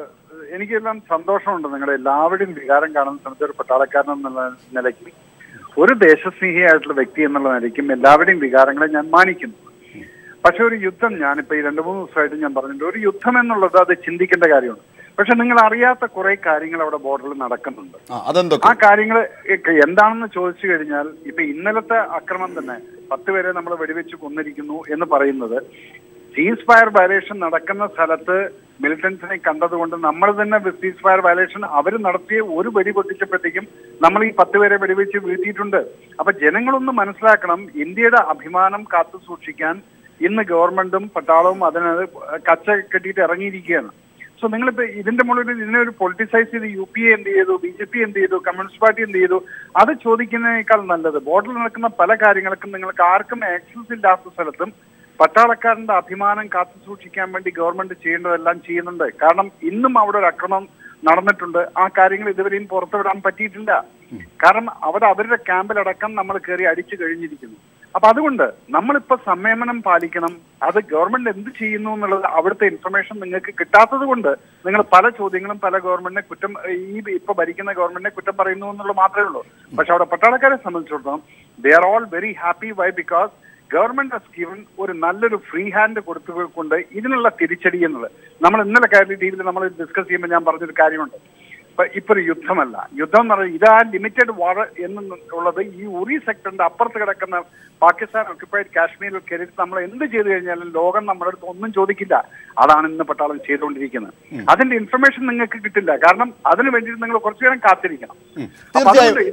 എനിക്കെല്ലാം സന്തോഷമുണ്ട്. നിങ്ങളുടെ എല്ലാവരുടെയും വികാരം കാണുന്ന സമയത്ത് ഒരു പട്ടാളക്കാരൻ എന്നുള്ള നിലയ്ക്കും ഒരു ദേശസ്നേഹിയായിട്ടുള്ള വ്യക്തി എന്നുള്ള നിലയ്ക്കും എല്ലാവരുടെയും വികാരങ്ങളെ ഞാൻ മാനിക്കുന്നു. പക്ഷെ ഒരു യുദ്ധം, ഞാനിപ്പോ ഈ രണ്ടു മൂന്ന് ദിവസമായിട്ട് ഞാൻ പറഞ്ഞിട്ടുണ്ട്, ഒരു യുദ്ധം എന്നുള്ളത് അത് ചിന്തിക്കേണ്ട കാര്യമാണ്. പക്ഷെ നിങ്ങൾ അറിയാത്ത കുറെ കാര്യങ്ങൾ അവിടെ ബോർഡറിൽ നടക്കുന്നുണ്ട്. ആ കാര്യങ്ങൾ എന്താണെന്ന് ചോദിച്ചു കഴിഞ്ഞാൽ ഇപ്പൊ ഇന്നലത്തെ അക്രമം തന്നെ പത്ത് പേരെ നമ്മൾ വെടിവെച്ച് കൊന്നിരിക്കുന്നു എന്ന് പറയുന്നത് സീസ് ഫയർ വയലേഷൻ നടക്കുന്ന സ്ഥലത്ത് മിലിറ്റൻസിനെ കണ്ടതുകൊണ്ട് നമ്മൾ തന്നെ സീസ് ഫയർ വയലേഷൻ അവർ നടത്തിയ ഒരു വെടി പൊട്ടിച്ചപ്പോഴത്തേക്കും നമ്മൾ ഈ പത്ത് പേരെ വെടിവെച്ച് വീഴ്ത്തിയിട്ടുണ്ട്. അപ്പൊ ജനങ്ങളൊന്ന് മനസ്സിലാക്കണം, ഇന്ത്യയുടെ അഭിമാനം കാത്തു സൂക്ഷിക്കാൻ ഇന്ന് ഗവൺമെന്റും പട്ടാളവും അതിന് കച്ച കെട്ടിയിട്ട് ഇറങ്ങിയിരിക്കുകയാണ്. സോ നിങ്ങളിപ്പോ ഇതിന്റെ മുകളിൽ ഇതിനെ ഒരു പൊളിറ്റിസൈസ് ചെയ്ത് യു പി എ എന്ത് ചെയ്തു, ബി ജെ പി എന്ത് ചെയ്തു, കമ്മ്യൂണിസ്റ്റ് പാർട്ടി എന്ത് ചെയ്തു, അത് ചോദിക്കുന്നതിനേക്കാൾ നല്ലത് ബോർഡറിൽ നടക്കുന്ന പല കാര്യങ്ങൾക്കും നിങ്ങൾക്ക് ആർക്കും ആക്സസ് ഇല്ലാത്ത സ്ഥലത്തും പട്ടാളക്കാരന്റെ അഭിമാനം കാത്തു സൂക്ഷിക്കാൻ വേണ്ടി ഗവൺമെന്റ് ചെയ്യേണ്ടതെല്ലാം ചെയ്യുന്നുണ്ട്. കാരണം ഇന്നും അവിടെ ഒരു അക്രമം നടന്നിട്ടുണ്ട്. ആ കാര്യങ്ങൾ ഇതുവരെയും പുറത്തുവിടാൻ പറ്റിയിട്ടില്ല. കാരണം അവിടെ അവരുടെ ക്യാമ്പിലടക്കം നമ്മൾ കയറി അടിച്ചു കഴിഞ്ഞിരിക്കുന്നു. അപ്പൊ അതുകൊണ്ട് നമ്മളിപ്പോ സംയമനം പാലിക്കണം. അത് ഗവൺമെന്റ് എന്ത് ചെയ്യുന്നു എന്നുള്ളത് അവിടുത്തെ ഇൻഫർമേഷൻ നിങ്ങൾക്ക് കിട്ടാത്തത് കൊണ്ട് നിങ്ങൾ പല ചോദ്യങ്ങളും പല ഗവൺമെന്റിനെ കുറ്റം ഈ ഇപ്പൊ ഭരിക്കുന്ന ഗവൺമെന്റിനെ കുറ്റം പറയുന്നു എന്നുള്ളത് മാത്രമേ ഉള്ളൂ. പക്ഷെ അവിടെ പട്ടാളക്കാരെ സംബന്ധിച്ചിടത്തോളം they are all very happy. Why? Because government has given ഒരു നല്ലൊരു ഫ്രീ ഹാൻഡ് കൊടുത്തുകൊണ്ട് ഇതിനുള്ള തിരിച്ചടി എന്നുള്ളത് നമ്മൾ ഇന്നലെ കാര്യം ടി വിയിൽ നമ്മൾ ഡിസ്കസ് ചെയ്യുമ്പോൾ ഞാൻ പറഞ്ഞൊരു കാര്യമുണ്ട്. ഇപ്പൊ യുദ്ധമല്ല. യുദ്ധം ഇത് ആ ലിമിറ്റഡ് വാർ എന്നുള്ളത് ഈ ഉറി സെക്ടറിന്റെ അപ്പുറത്ത് കിടക്കുന്ന പാകിസ്ഥാൻ ഒക്യുപ്പൈഡ് കാശ്മീരിൽ കയറിയിട്ട് നമ്മൾ എന്ത് ചെയ്തു കഴിഞ്ഞാലും ലോകം നമ്മുടെ അടുത്ത് ഒന്നും ചോദിക്കില്ല. അതാണ് ഇന്ന് പട്ടാളം ചെയ്തുകൊണ്ടിരിക്കുന്നത്. അതിന്റെ ഇൻഫർമേഷൻ നിങ്ങൾക്ക് കിട്ടില്ല, കാരണം അതിനു വേണ്ടിയിട്ട് നിങ്ങൾ കുറച്ചു നേരം കാത്തിരിക്കണം.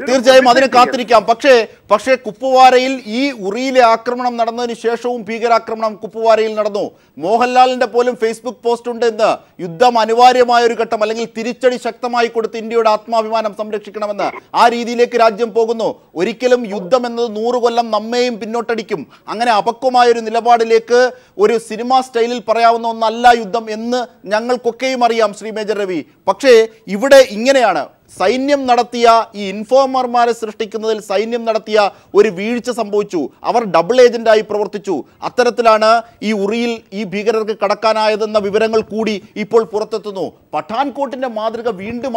തീർച്ചയായും അതിന് കാത്തിരിക്കാം. പക്ഷേ പക്ഷേ കുപ്വാരയിൽ ഈ ഉറിയിലെ ആക്രമണം നടന്നതിന് ശേഷവും ഭീകരാക്രമണം കുപ്വാരയിൽ നടന്നു. മോഹൻലാലിന്റെ പോലും ഫേസ്ബുക്ക് പോസ്റ്റ് ഉണ്ട്, ഇന്ന് യുദ്ധം അനിവാര്യമായ ഒരു ഘട്ടം, അല്ലെങ്കിൽ തിരിച്ചടി ശക്തമായി കൊടുത്ത് ഇന്ത്യയുടെ ആത്മാഭിമാനം സംരക്ഷിക്കണമെന്ന്. ആ രീതിയിലേക്ക് രാജ്യം പോകുന്നു. ഒരിക്കലും യുദ്ധം എന്നത് നൂറ് കൊല്ലം നമ്മെയും പിന്നോട്ടടിക്കും, അങ്ങനെ അപക്വമായ ഒരു നിലപാടിലേക്ക് ഒരു സിനിമാ സ്റ്റൈലിൽ പറയാവുന്ന ഒന്നല്ല യുദ്ധം എന്ന് ഞങ്ങൾക്കൊക്കെയും അറിയാം, ശ്രീ മേജർ രവി. പക്ഷേ ഇവിടെ ഇങ്ങനെയാണ് സൈന്യം നടത്തിയ ഈ ഇൻഫോമർമാരെ സൃഷ്ടിക്കുന്നതിൽ സൈന്യം നടത്തിയ ഒരു വീഴ്ച സംഭവിച്ചു. അവർ ഡബിൾ ഏജന്റായി പ്രവർത്തിച്ചു. അത്തരത്തിലാണ് ഈ ഉറിയിൽ ഈ ഭീകരർക്ക് കടക്കാനായതെന്ന വിവരങ്ങൾ കൂടി ഇപ്പോൾ പുറത്തെത്തുന്നു. പഠാൻകോട്ടിന്റെ മാതൃക വീണ്ടും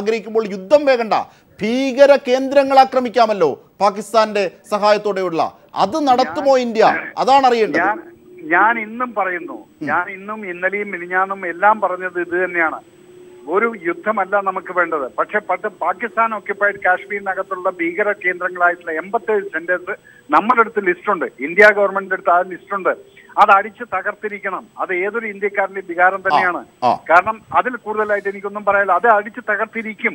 ആഗ്രഹിക്കുമ്പോൾ യുദ്ധം വേണ്ട, ഭീകര കേന്ദ്രങ്ങൾ ആക്രമിക്കാമല്ലോ പാകിസ്ഥാന്റെ സഹായത്തോടെയുള്ള, അത് നടത്തുമോ ഇന്ത്യ? അതാണ് അറിയേണ്ടത്. ഞാൻ ഇന്നും പറയുന്നു, ഞാൻ ഇന്നും ഇന്നലെയും മിനിഞ്ഞാന്നും എല്ലാം പറഞ്ഞത് ഇത് തന്നെയാണ്. ഒരു യുദ്ധമല്ല നമുക്ക് വേണ്ടത്. പക്ഷെ പത്ത് പാകിസ്ഥാൻ ഒക്യുപ്പൈഡ് കാശ്മീരിനകത്തുള്ള ഭീകര കേന്ദ്രങ്ങളായിട്ടുള്ള എൺപത്തേഴ് സെന്റേഴ്സ് നമ്മുടെ അടുത്ത് ലിസ്റ്റുണ്ട്, ഇന്ത്യ ഗവൺമെന്റിന്റെ അടുത്ത് ആ ലിസ്റ്റുണ്ട്. അത് അടിച്ച് തകർത്തിരിക്കണം. അത് ഏതൊരു ഇന്ത്യക്കാരന്റെ വികാരം തന്നെയാണ്. കാരണം അതിൽ കൂടുതലായിട്ട് എനിക്കൊന്നും പറയാനില്ല. അത് അടിച്ച് തകർത്തിരിക്കും,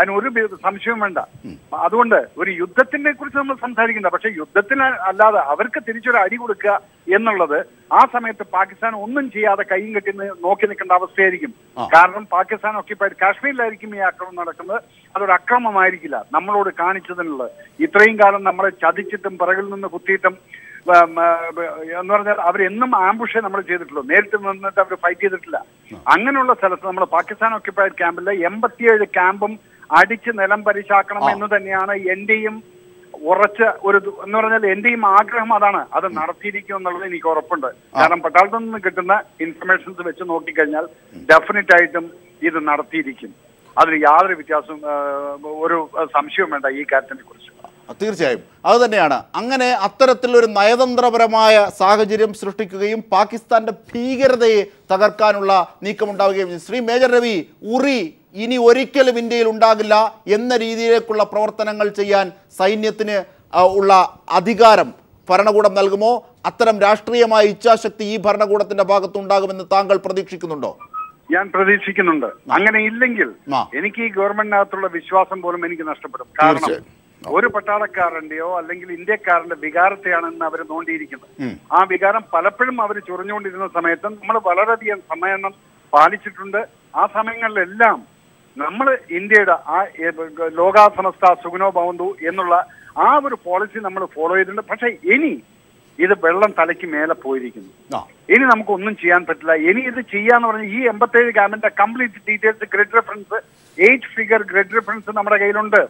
അതിനൊരു സംശയം വേണ്ട. അതുകൊണ്ട് ഒരു യുദ്ധത്തിനെ കുറിച്ച് നമ്മൾ സംസാരിക്കണ്ട. പക്ഷെ യുദ്ധത്തിന് അല്ലാതെ അവർക്ക് തിരിച്ചൊരു അടി കൊടുക്കുക എന്നുള്ളത് ആ സമയത്ത് പാകിസ്ഥാൻ ഒന്നും ചെയ്യാതെ കൈയും കെട്ടി നോക്കി നിൽക്കേണ്ട അവസ്ഥയായിരിക്കും. കാരണം പാകിസ്ഥാൻ ഒക്യുപ്പൈഡ് കാശ്മീരിലായിരിക്കും ഈ ആക്രമണം നടക്കുന്നത്. അതൊരു അക്രമമായിരിക്കില്ല നമ്മളോട് കാണിച്ചതിനുള്ളത്. ഇത്രയും കാലം നമ്മളെ ചതിച്ചിട്ടും പിറകിൽ നിന്ന് കുത്തിയിട്ടും എന്ന് പറഞ്ഞാൽ അവരെന്നും ആംബുഷേ നമ്മൾ ചെയ്തിട്ടുള്ളൂ, നേരിട്ട് നിന്നിട്ട് അവർ ഫൈറ്റ് ചെയ്തിട്ടില്ല. അങ്ങനെയുള്ള സ്ഥലത്ത് നമ്മൾ പാകിസ്ഥാൻ ഒക്യുപ്പൈഡ് ക്യാമ്പിലെ എൺപത്തിയേഴ് ക്യാമ്പും അടിച്ച് നിലം പരിശാക്കണം എന്ന് തന്നെയാണ് എന്റെയും ഉറച്ച ഒരു എന്ന് പറഞ്ഞാൽ എന്റെയും ആഗ്രഹം അതാണ്. അത് നടത്തിയിരിക്കും എന്നുള്ളത് എനിക്ക് ഉറപ്പുണ്ട്. കാരണം പട്ടാളത്തിൽ നിന്ന് കിട്ടുന്ന ഇൻഫർമേഷൻസ് വെച്ച് നോക്കിക്കഴിഞ്ഞാൽ ഡെഫിനറ്റ് ആയിട്ടും ഇത് നടത്തിയിരിക്കും. അതിൽ യാതൊരു വ്യത്യാസവും ഒരു സംശയവും വേണ്ട ഈ കാര്യത്തിനെ കുറിച്ച്. തീർച്ചയായും അത് തന്നെയാണ്. അങ്ങനെ അത്തരത്തിലൊരു നയതന്ത്രപരമായ സാഹചര്യം സൃഷ്ടിക്കുകയും പാകിസ്ഥാന്റെ ഭീകരതയെ തകർക്കാനുള്ള നീക്കമുണ്ടാവുകയും ചെയ്യും. ശ്രീ മേജർ രവി, ഉറി ഇനി ഒരിക്കലും ഇന്ത്യയിൽ ഉണ്ടാകില്ല എന്ന രീതിയിലേക്കുള്ള പ്രവർത്തനങ്ങൾ ചെയ്യാൻ സൈന്യത്തിന് ഉള്ള അധികാരം ഭരണകൂടം നൽകുമോ? അത്തരം രാഷ്ട്രീയമായ ഇച്ഛാശക്തി ഈ ഭരണകൂടത്തിന്റെ ഭാഗത്തുണ്ടാകുമെന്ന് താങ്കൾ പ്രതീക്ഷിക്കുന്നുണ്ടോ? ഞാൻ പ്രതീക്ഷിക്കുന്നുണ്ട്. അങ്ങനെ ഇല്ലെങ്കിൽ എനിക്ക് ഈ ഗവൺമെന്റിനകത്തുള്ള വിശ്വാസം പോലും എനിക്ക് നഷ്ടപ്പെടും. കാരണം ഒരു പട്ടാളക്കാരന്റെയോ അല്ലെങ്കിൽ ഇന്ത്യക്കാരന്റെ വികാരത്തെയാണ് ഇന്ന് അവർ നോണ്ടിയിരിക്കുന്നത്. ആ വികാരം പലപ്പോഴും അവർ ചൊറിഞ്ഞുകൊണ്ടിരുന്ന സമയത്ത് നമ്മൾ വളരെയധികം സംയമനം പാലിച്ചിട്ടുണ്ട്. ആ സമയങ്ങളിലെല്ലാം നമ്മൾ ഇന്ത്യയുടെ ആ ലോകാസമസ്ത സുഖനോ ഭവന്തു എന്നുള്ള ആ ഒരു പോളിസി നമ്മൾ ഫോളോ ചെയ്തിട്ടുണ്ട്. പക്ഷെ ഇനി ഇത് വെള്ളം തലയ്ക്ക് മേലെ പോയിരിക്കുന്നു. ഇനി നമുക്കൊന്നും ചെയ്യാൻ പറ്റില്ല. ഇനി ഇത് ചെയ്യാന്ന് പറഞ്ഞാൽ ഈ എൺപത്തേഴ് ക്യാമ്പിന്റെ complete details, grid reference, eight figure grid reference നമ്മുടെ കയ്യിലുണ്ട്.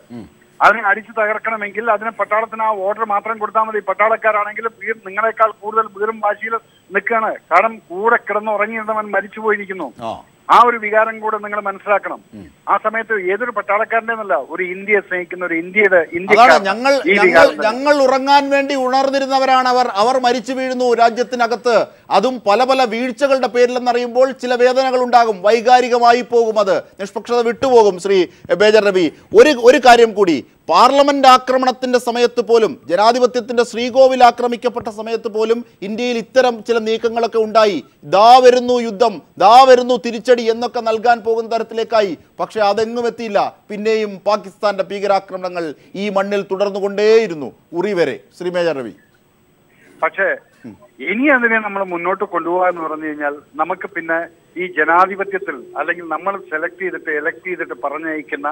അതിനെ അടിച്ചു തകർക്കണമെങ്കിൽ അതിന് പട്ടാളത്തിന് ആ ഓർഡർ മാത്രം കൊടുത്താൽ മതി. പട്ടാളക്കാരാണെങ്കിലും നിങ്ങളെക്കാൾ കൂടുതൽ വീറും വാശിയിൽ നിൽക്കുകയാണ്. കാരണം കൂടെ കിടന്ന് ഉറങ്ങിയിരുന്നവൻ മരിച്ചു പോയിരിക്കുന്നു. ആ ഒരു വികാരം കൂടെ നിങ്ങൾ മനസ്സിലാക്കണം. ആ സമയത്ത് ഏതൊരു പട്ടാളക്കാരന്റെ എന്നല്ല, ഒരു ഇന്ത്യയെ സ്നേഹിക്കുന്ന ഒരു ഇന്ത്യയുടെ ഇന്ത്യ ഞങ്ങൾ ഉറങ്ങാൻ വേണ്ടി ഉണർന്നിരുന്നവരാണ് അവർ അവർ മരിച്ചു വീഴുന്നു രാജ്യത്തിനകത്ത്. അതും പല പല വീഴ്ചകളുടെ പേരിലെന്നറിയുമ്പോൾ ചില വേദനകൾ ഉണ്ടാകും, വൈകാരികമായി പോകും, അത് നിഷ്പക്ഷത വിട്ടുപോകും. ശ്രീ മേജർ രവി, ഒരു ഒരു കാര്യം കൂടി. പാർലമെന്റ് ആക്രമണത്തിന്റെ സമയത്ത് പോലും, ജനാധിപത്യത്തിന്റെ ശ്രീകോവിൽ ആക്രമിക്കപ്പെട്ട സമയത്ത് പോലും ഇന്ത്യയിൽ ഇത്തരം ചില നീക്കങ്ങളൊക്കെ ഉണ്ടായി. ദാ വരുന്നു യുദ്ധം, ദാ വരുന്നു തിരിച്ചടി എന്നൊക്കെ നൽകാൻ പോകുന്ന തരത്തിലേക്കായി. പക്ഷെ അതെങ്ങും എത്തിയില്ല. പിന്നെയും പാകിസ്ഥാന്റെ ഭീകരാക്രമണങ്ങൾ ഈ മണ്ണിൽ തുടർന്നുകൊണ്ടേയിരുന്നു ഉറി വരെ. ശ്രീ മേജർ രവി, പക്ഷേ ഇനി അതിനെ നമ്മൾ മുന്നോട്ട് കൊണ്ടുപോകാൻ എന്ന് പറഞ്ഞു കഴിഞ്ഞാൽ നമുക്ക് പിന്നെ ഈ ജനാധിപത്യത്തിൽ അല്ലെങ്കിൽ നമ്മൾ സെലക്ട് ചെയ്തിട്ട് എലക്ട് ചെയ്തിട്ട് പറഞ്ഞയക്കുന്ന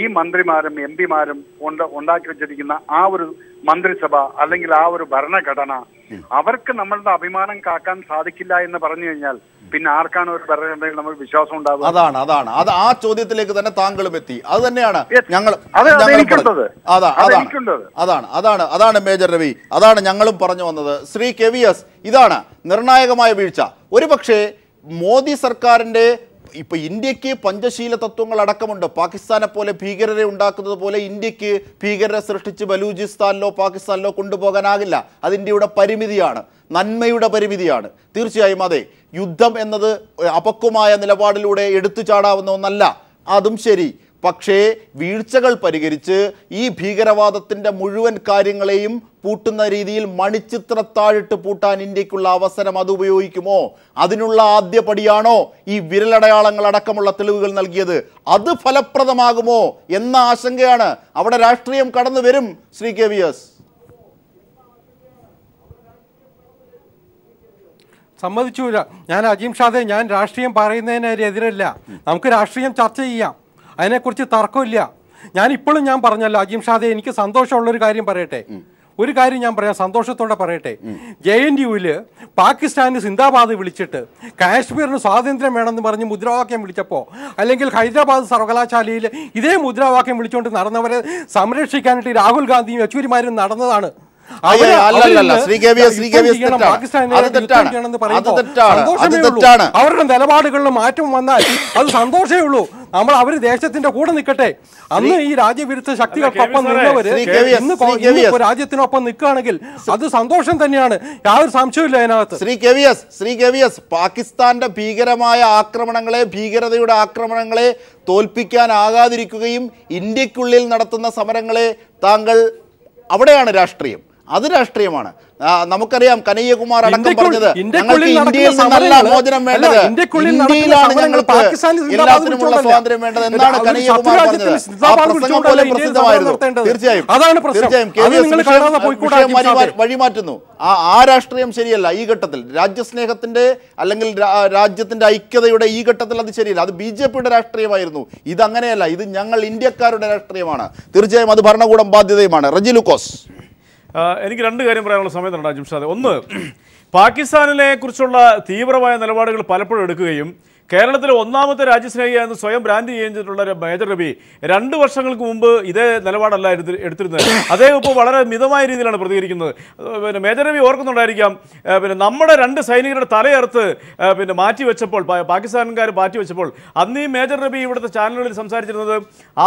ഈ മന്ത്രിമാരും എം പിമാരും ഉണ്ട് ഉണ്ടാക്കി വെച്ചിരിക്കുന്ന ആ ഒരു മന്ത്രിസഭ അല്ലെങ്കിൽ ആ ഒരു ഭരണഘടന അവർക്ക് നമ്മളുടെ അഭിമാനം കാക്കാൻ സാധിക്കില്ല എന്ന് പറഞ്ഞു കഴിഞ്ഞാൽ പിന്നെ ആർക്കാണ് ഒരു ഭരണഘടനയിൽ നമുക്ക് വിശ്വാസം ഉണ്ടാകുന്നത്? അതാണ് അതാണ് അത് ആ ചോദ്യത്തിലേക്ക് തന്നെ താങ്കളും എത്തി. അത് തന്നെയാണ് ഞങ്ങൾ അതാണ് അതാണ് അതാണ് മേജർ രവി, അതാണ് ഞങ്ങളും പറഞ്ഞു വന്നത്. ശ്രീ കെ വി എസ്, ഇതാണ് നിർണായകമായ വീഴ്ച. ഒരു പക്ഷേ മോദി സർക്കാരിന്റെ ഇപ്പൊ ഇന്ത്യക്ക് പഞ്ചശീല തത്വങ്ങൾ അടക്കമുണ്ട്. പാകിസ്ഥാനെ പോലെ ഭീകരരെ ഉണ്ടാക്കുന്നത് പോലെ ഇന്ത്യക്ക് ഭീകരരെ സൃഷ്ടിച്ച് ബലൂചിസ്ഥാനിലോ പാകിസ്ഥാനിലോ കൊണ്ടുപോകാനാകില്ല. അത് ഇന്ത്യയുടെ പരിമിതിയാണ്, നന്മയുടെ പരിമിതിയാണ്. തീർച്ചയായും അതെ, യുദ്ധം എന്നത് അപക്വമായ നിലപാടിലൂടെ എടുത്തു ചാടാവുന്ന ഒന്നല്ല. അതും ശരി. പക്ഷേ വീഴ്ചകൾ പരിഹരിച്ച് ഈ ഭീകരവാദത്തിന്റെ മുഴുവൻ കാര്യങ്ങളെയും പൂട്ടുന്ന രീതിയിൽ മണിച്ചിത്രത്താഴിട്ട് പൂട്ടാൻ ഇന്ത്യക്കുള്ള അവസരം അത് ഉപയോഗിക്കുമോ? അതിനുള്ള ആദ്യപടിയാണോ ഈ വിരലടയാളങ്ങൾ അടക്കമുള്ള തെളിവുകൾ നൽകിയത്? അത് ഫലപ്രദമാകുമോ എന്ന ആശങ്കയാണ്. അവിടെ രാഷ്ട്രീയം കടന്നു വരും. ശ്രീ കെ വി എസ്, സമ്മതിച്ചൂല. ഞാൻ അജീം ഷാദെ, ഞാൻ രാഷ്ട്രീയം പറയുന്നതിനെതിരല്ല. നമുക്ക് രാഷ്ട്രീയം ചർച്ച ചെയ്യാം, അതിനെക്കുറിച്ച് തർക്കമില്ല. ഞാനിപ്പോഴും ഞാൻ പറഞ്ഞല്ലോ അജീം ഷാദെ, എനിക്ക് സന്തോഷമുള്ളൊരു കാര്യം പറയട്ടെ, ഒരു കാര്യം ഞാൻ പറയാം, സന്തോഷത്തോടെ പറയട്ടെ. ജെ എൻ യുവിൽ പാകിസ്ഥാന് സിന്ദാബാദ് വിളിച്ചിട്ട് കാശ്മീരിന് സ്വാതന്ത്ര്യം വേണമെന്ന് പറഞ്ഞ് മുദ്രാവാക്യം വിളിച്ചപ്പോൾ, അല്ലെങ്കിൽ ഹൈദരാബാദ് സർവകലാശാലയിൽ ഇതേ മുദ്രാവാക്യം വിളിച്ചുകൊണ്ട് നടന്നവരെ സംരക്ഷിക്കാനായിട്ട് രാഹുൽ ഗാന്ധിയും യെച്ചൂരിമാരും നടന്നതാണ്. അവരുടെ നിലപാടുകളിൽ മാറ്റം വന്നാൽ അത് സന്തോഷമേ ഉള്ളൂ. നമ്മൾ അവര് ദേശത്തിന്റെ കൂടെ നിൽക്കട്ടെ. അന്ന് ഈ രാജ്യവിരുദ്ധ ശക്തികൾക്കൊപ്പം നിന്നവര് ഇന്ന് രാജ്യത്തിനൊപ്പം നിൽക്കുകയാണെങ്കിൽ അത് സന്തോഷം തന്നെയാണ്, യാതൊരു സംശയമില്ല അതിനകത്ത്. Shri K V S, Shri K V S, പാകിസ്ഥാന്റെ ഭീകരമായ ആക്രമണങ്ങളെ, ഭീകരതയുടെ ആക്രമണങ്ങളെ തോൽപ്പിക്കാനാകാതിരിക്കുകയും ഇന്ത്യക്കുള്ളിൽ നടത്തുന്ന സമരങ്ങളെ താങ്കൾ, അവിടെയാണ് രാഷ്ട്രീയം, അത് രാഷ്ട്രീയമാണ്. നമുക്കറിയാം കനയ്യകുമാർ അടക്കം പറഞ്ഞത്, ഞങ്ങൾക്ക് ഇന്ത്യയിൽ നിന്നല്ല മോചനം വേണ്ടത്, ഇന്ത്യയിലാണ് ഞങ്ങൾക്ക് എല്ലാത്തിനുമുള്ള സ്വാതന്ത്ര്യം വേണ്ടത് എന്നാണ് കനയ്യകുമാർ പറഞ്ഞത്. ആ പ്രസംഗം പോലെ പ്രസിദ്ധമായിരുന്നു. തീർച്ചയായും തീർച്ചയായും കെ വി എസ് വഴിമാറ്റുന്നു. ആ ആ രാഷ്ട്രീയം ശരിയല്ല ഈ ഘട്ടത്തിൽ. രാജ്യസ്നേഹത്തിന്റെ അല്ലെങ്കിൽ രാജ്യത്തിന്റെ ഐക്യതയുടെ ഈ ഘട്ടത്തിൽ അത് ശരിയല്ല. അത് ബി ജെ പിയുടെ രാഷ്ട്രീയമായിരുന്നു, ഇതങ്ങനെയല്ല. ഇത് ഞങ്ങൾ ഇന്ത്യക്കാരുടെ രാഷ്ട്രീയമാണ്. തീർച്ചയായും അത് ഭരണകൂടം ബാധ്യതയുമാണ്. റജി ലൂക്കോസ്, എനിക്ക് രണ്ട് കാര്യം പറയാനുള്ള സമയത്തുണ്ട് അജിം ഷാദ്. ഒന്ന്, പാകിസ്ഥാനിലെ കുറിച്ചുള്ള തീവ്രമായ നിലപാടുകൾ പലപ്പോഴും എടുക്കുകയും കേരളത്തിലെ ഒന്നാമത്തെ രാജ്യസ്നേഹിയ എന്ന് സ്വയം ബ്രാൻഡ് ചെയ്തിട്ടുള്ള മേജർ രവി രണ്ട് വർഷങ്ങൾക്ക് മുമ്പ് ഇതേ നിലപാടല്ല എടുത്തിരുന്നത്. അദ്ദേഹം ഇപ്പോൾ വളരെ മിതമായ രീതിയിലാണ് പ്രതികരിക്കുന്നത്. പിന്നെ മേജർ രവി ഓർക്കുന്നുണ്ടായിരിക്കാം, പിന്നെ നമ്മുടെ രണ്ട് സൈനികരുടെ തലയർത്ത് പിന്നെ മാറ്റിവെച്ചപ്പോൾ, പാകിസ്ഥാൻകാർ മാറ്റിവെച്ചപ്പോൾ അന്ന് ഈ മേജർ രവി ഇവിടുത്തെ ചാനലുകളിൽ സംസാരിച്ചിരുന്നത്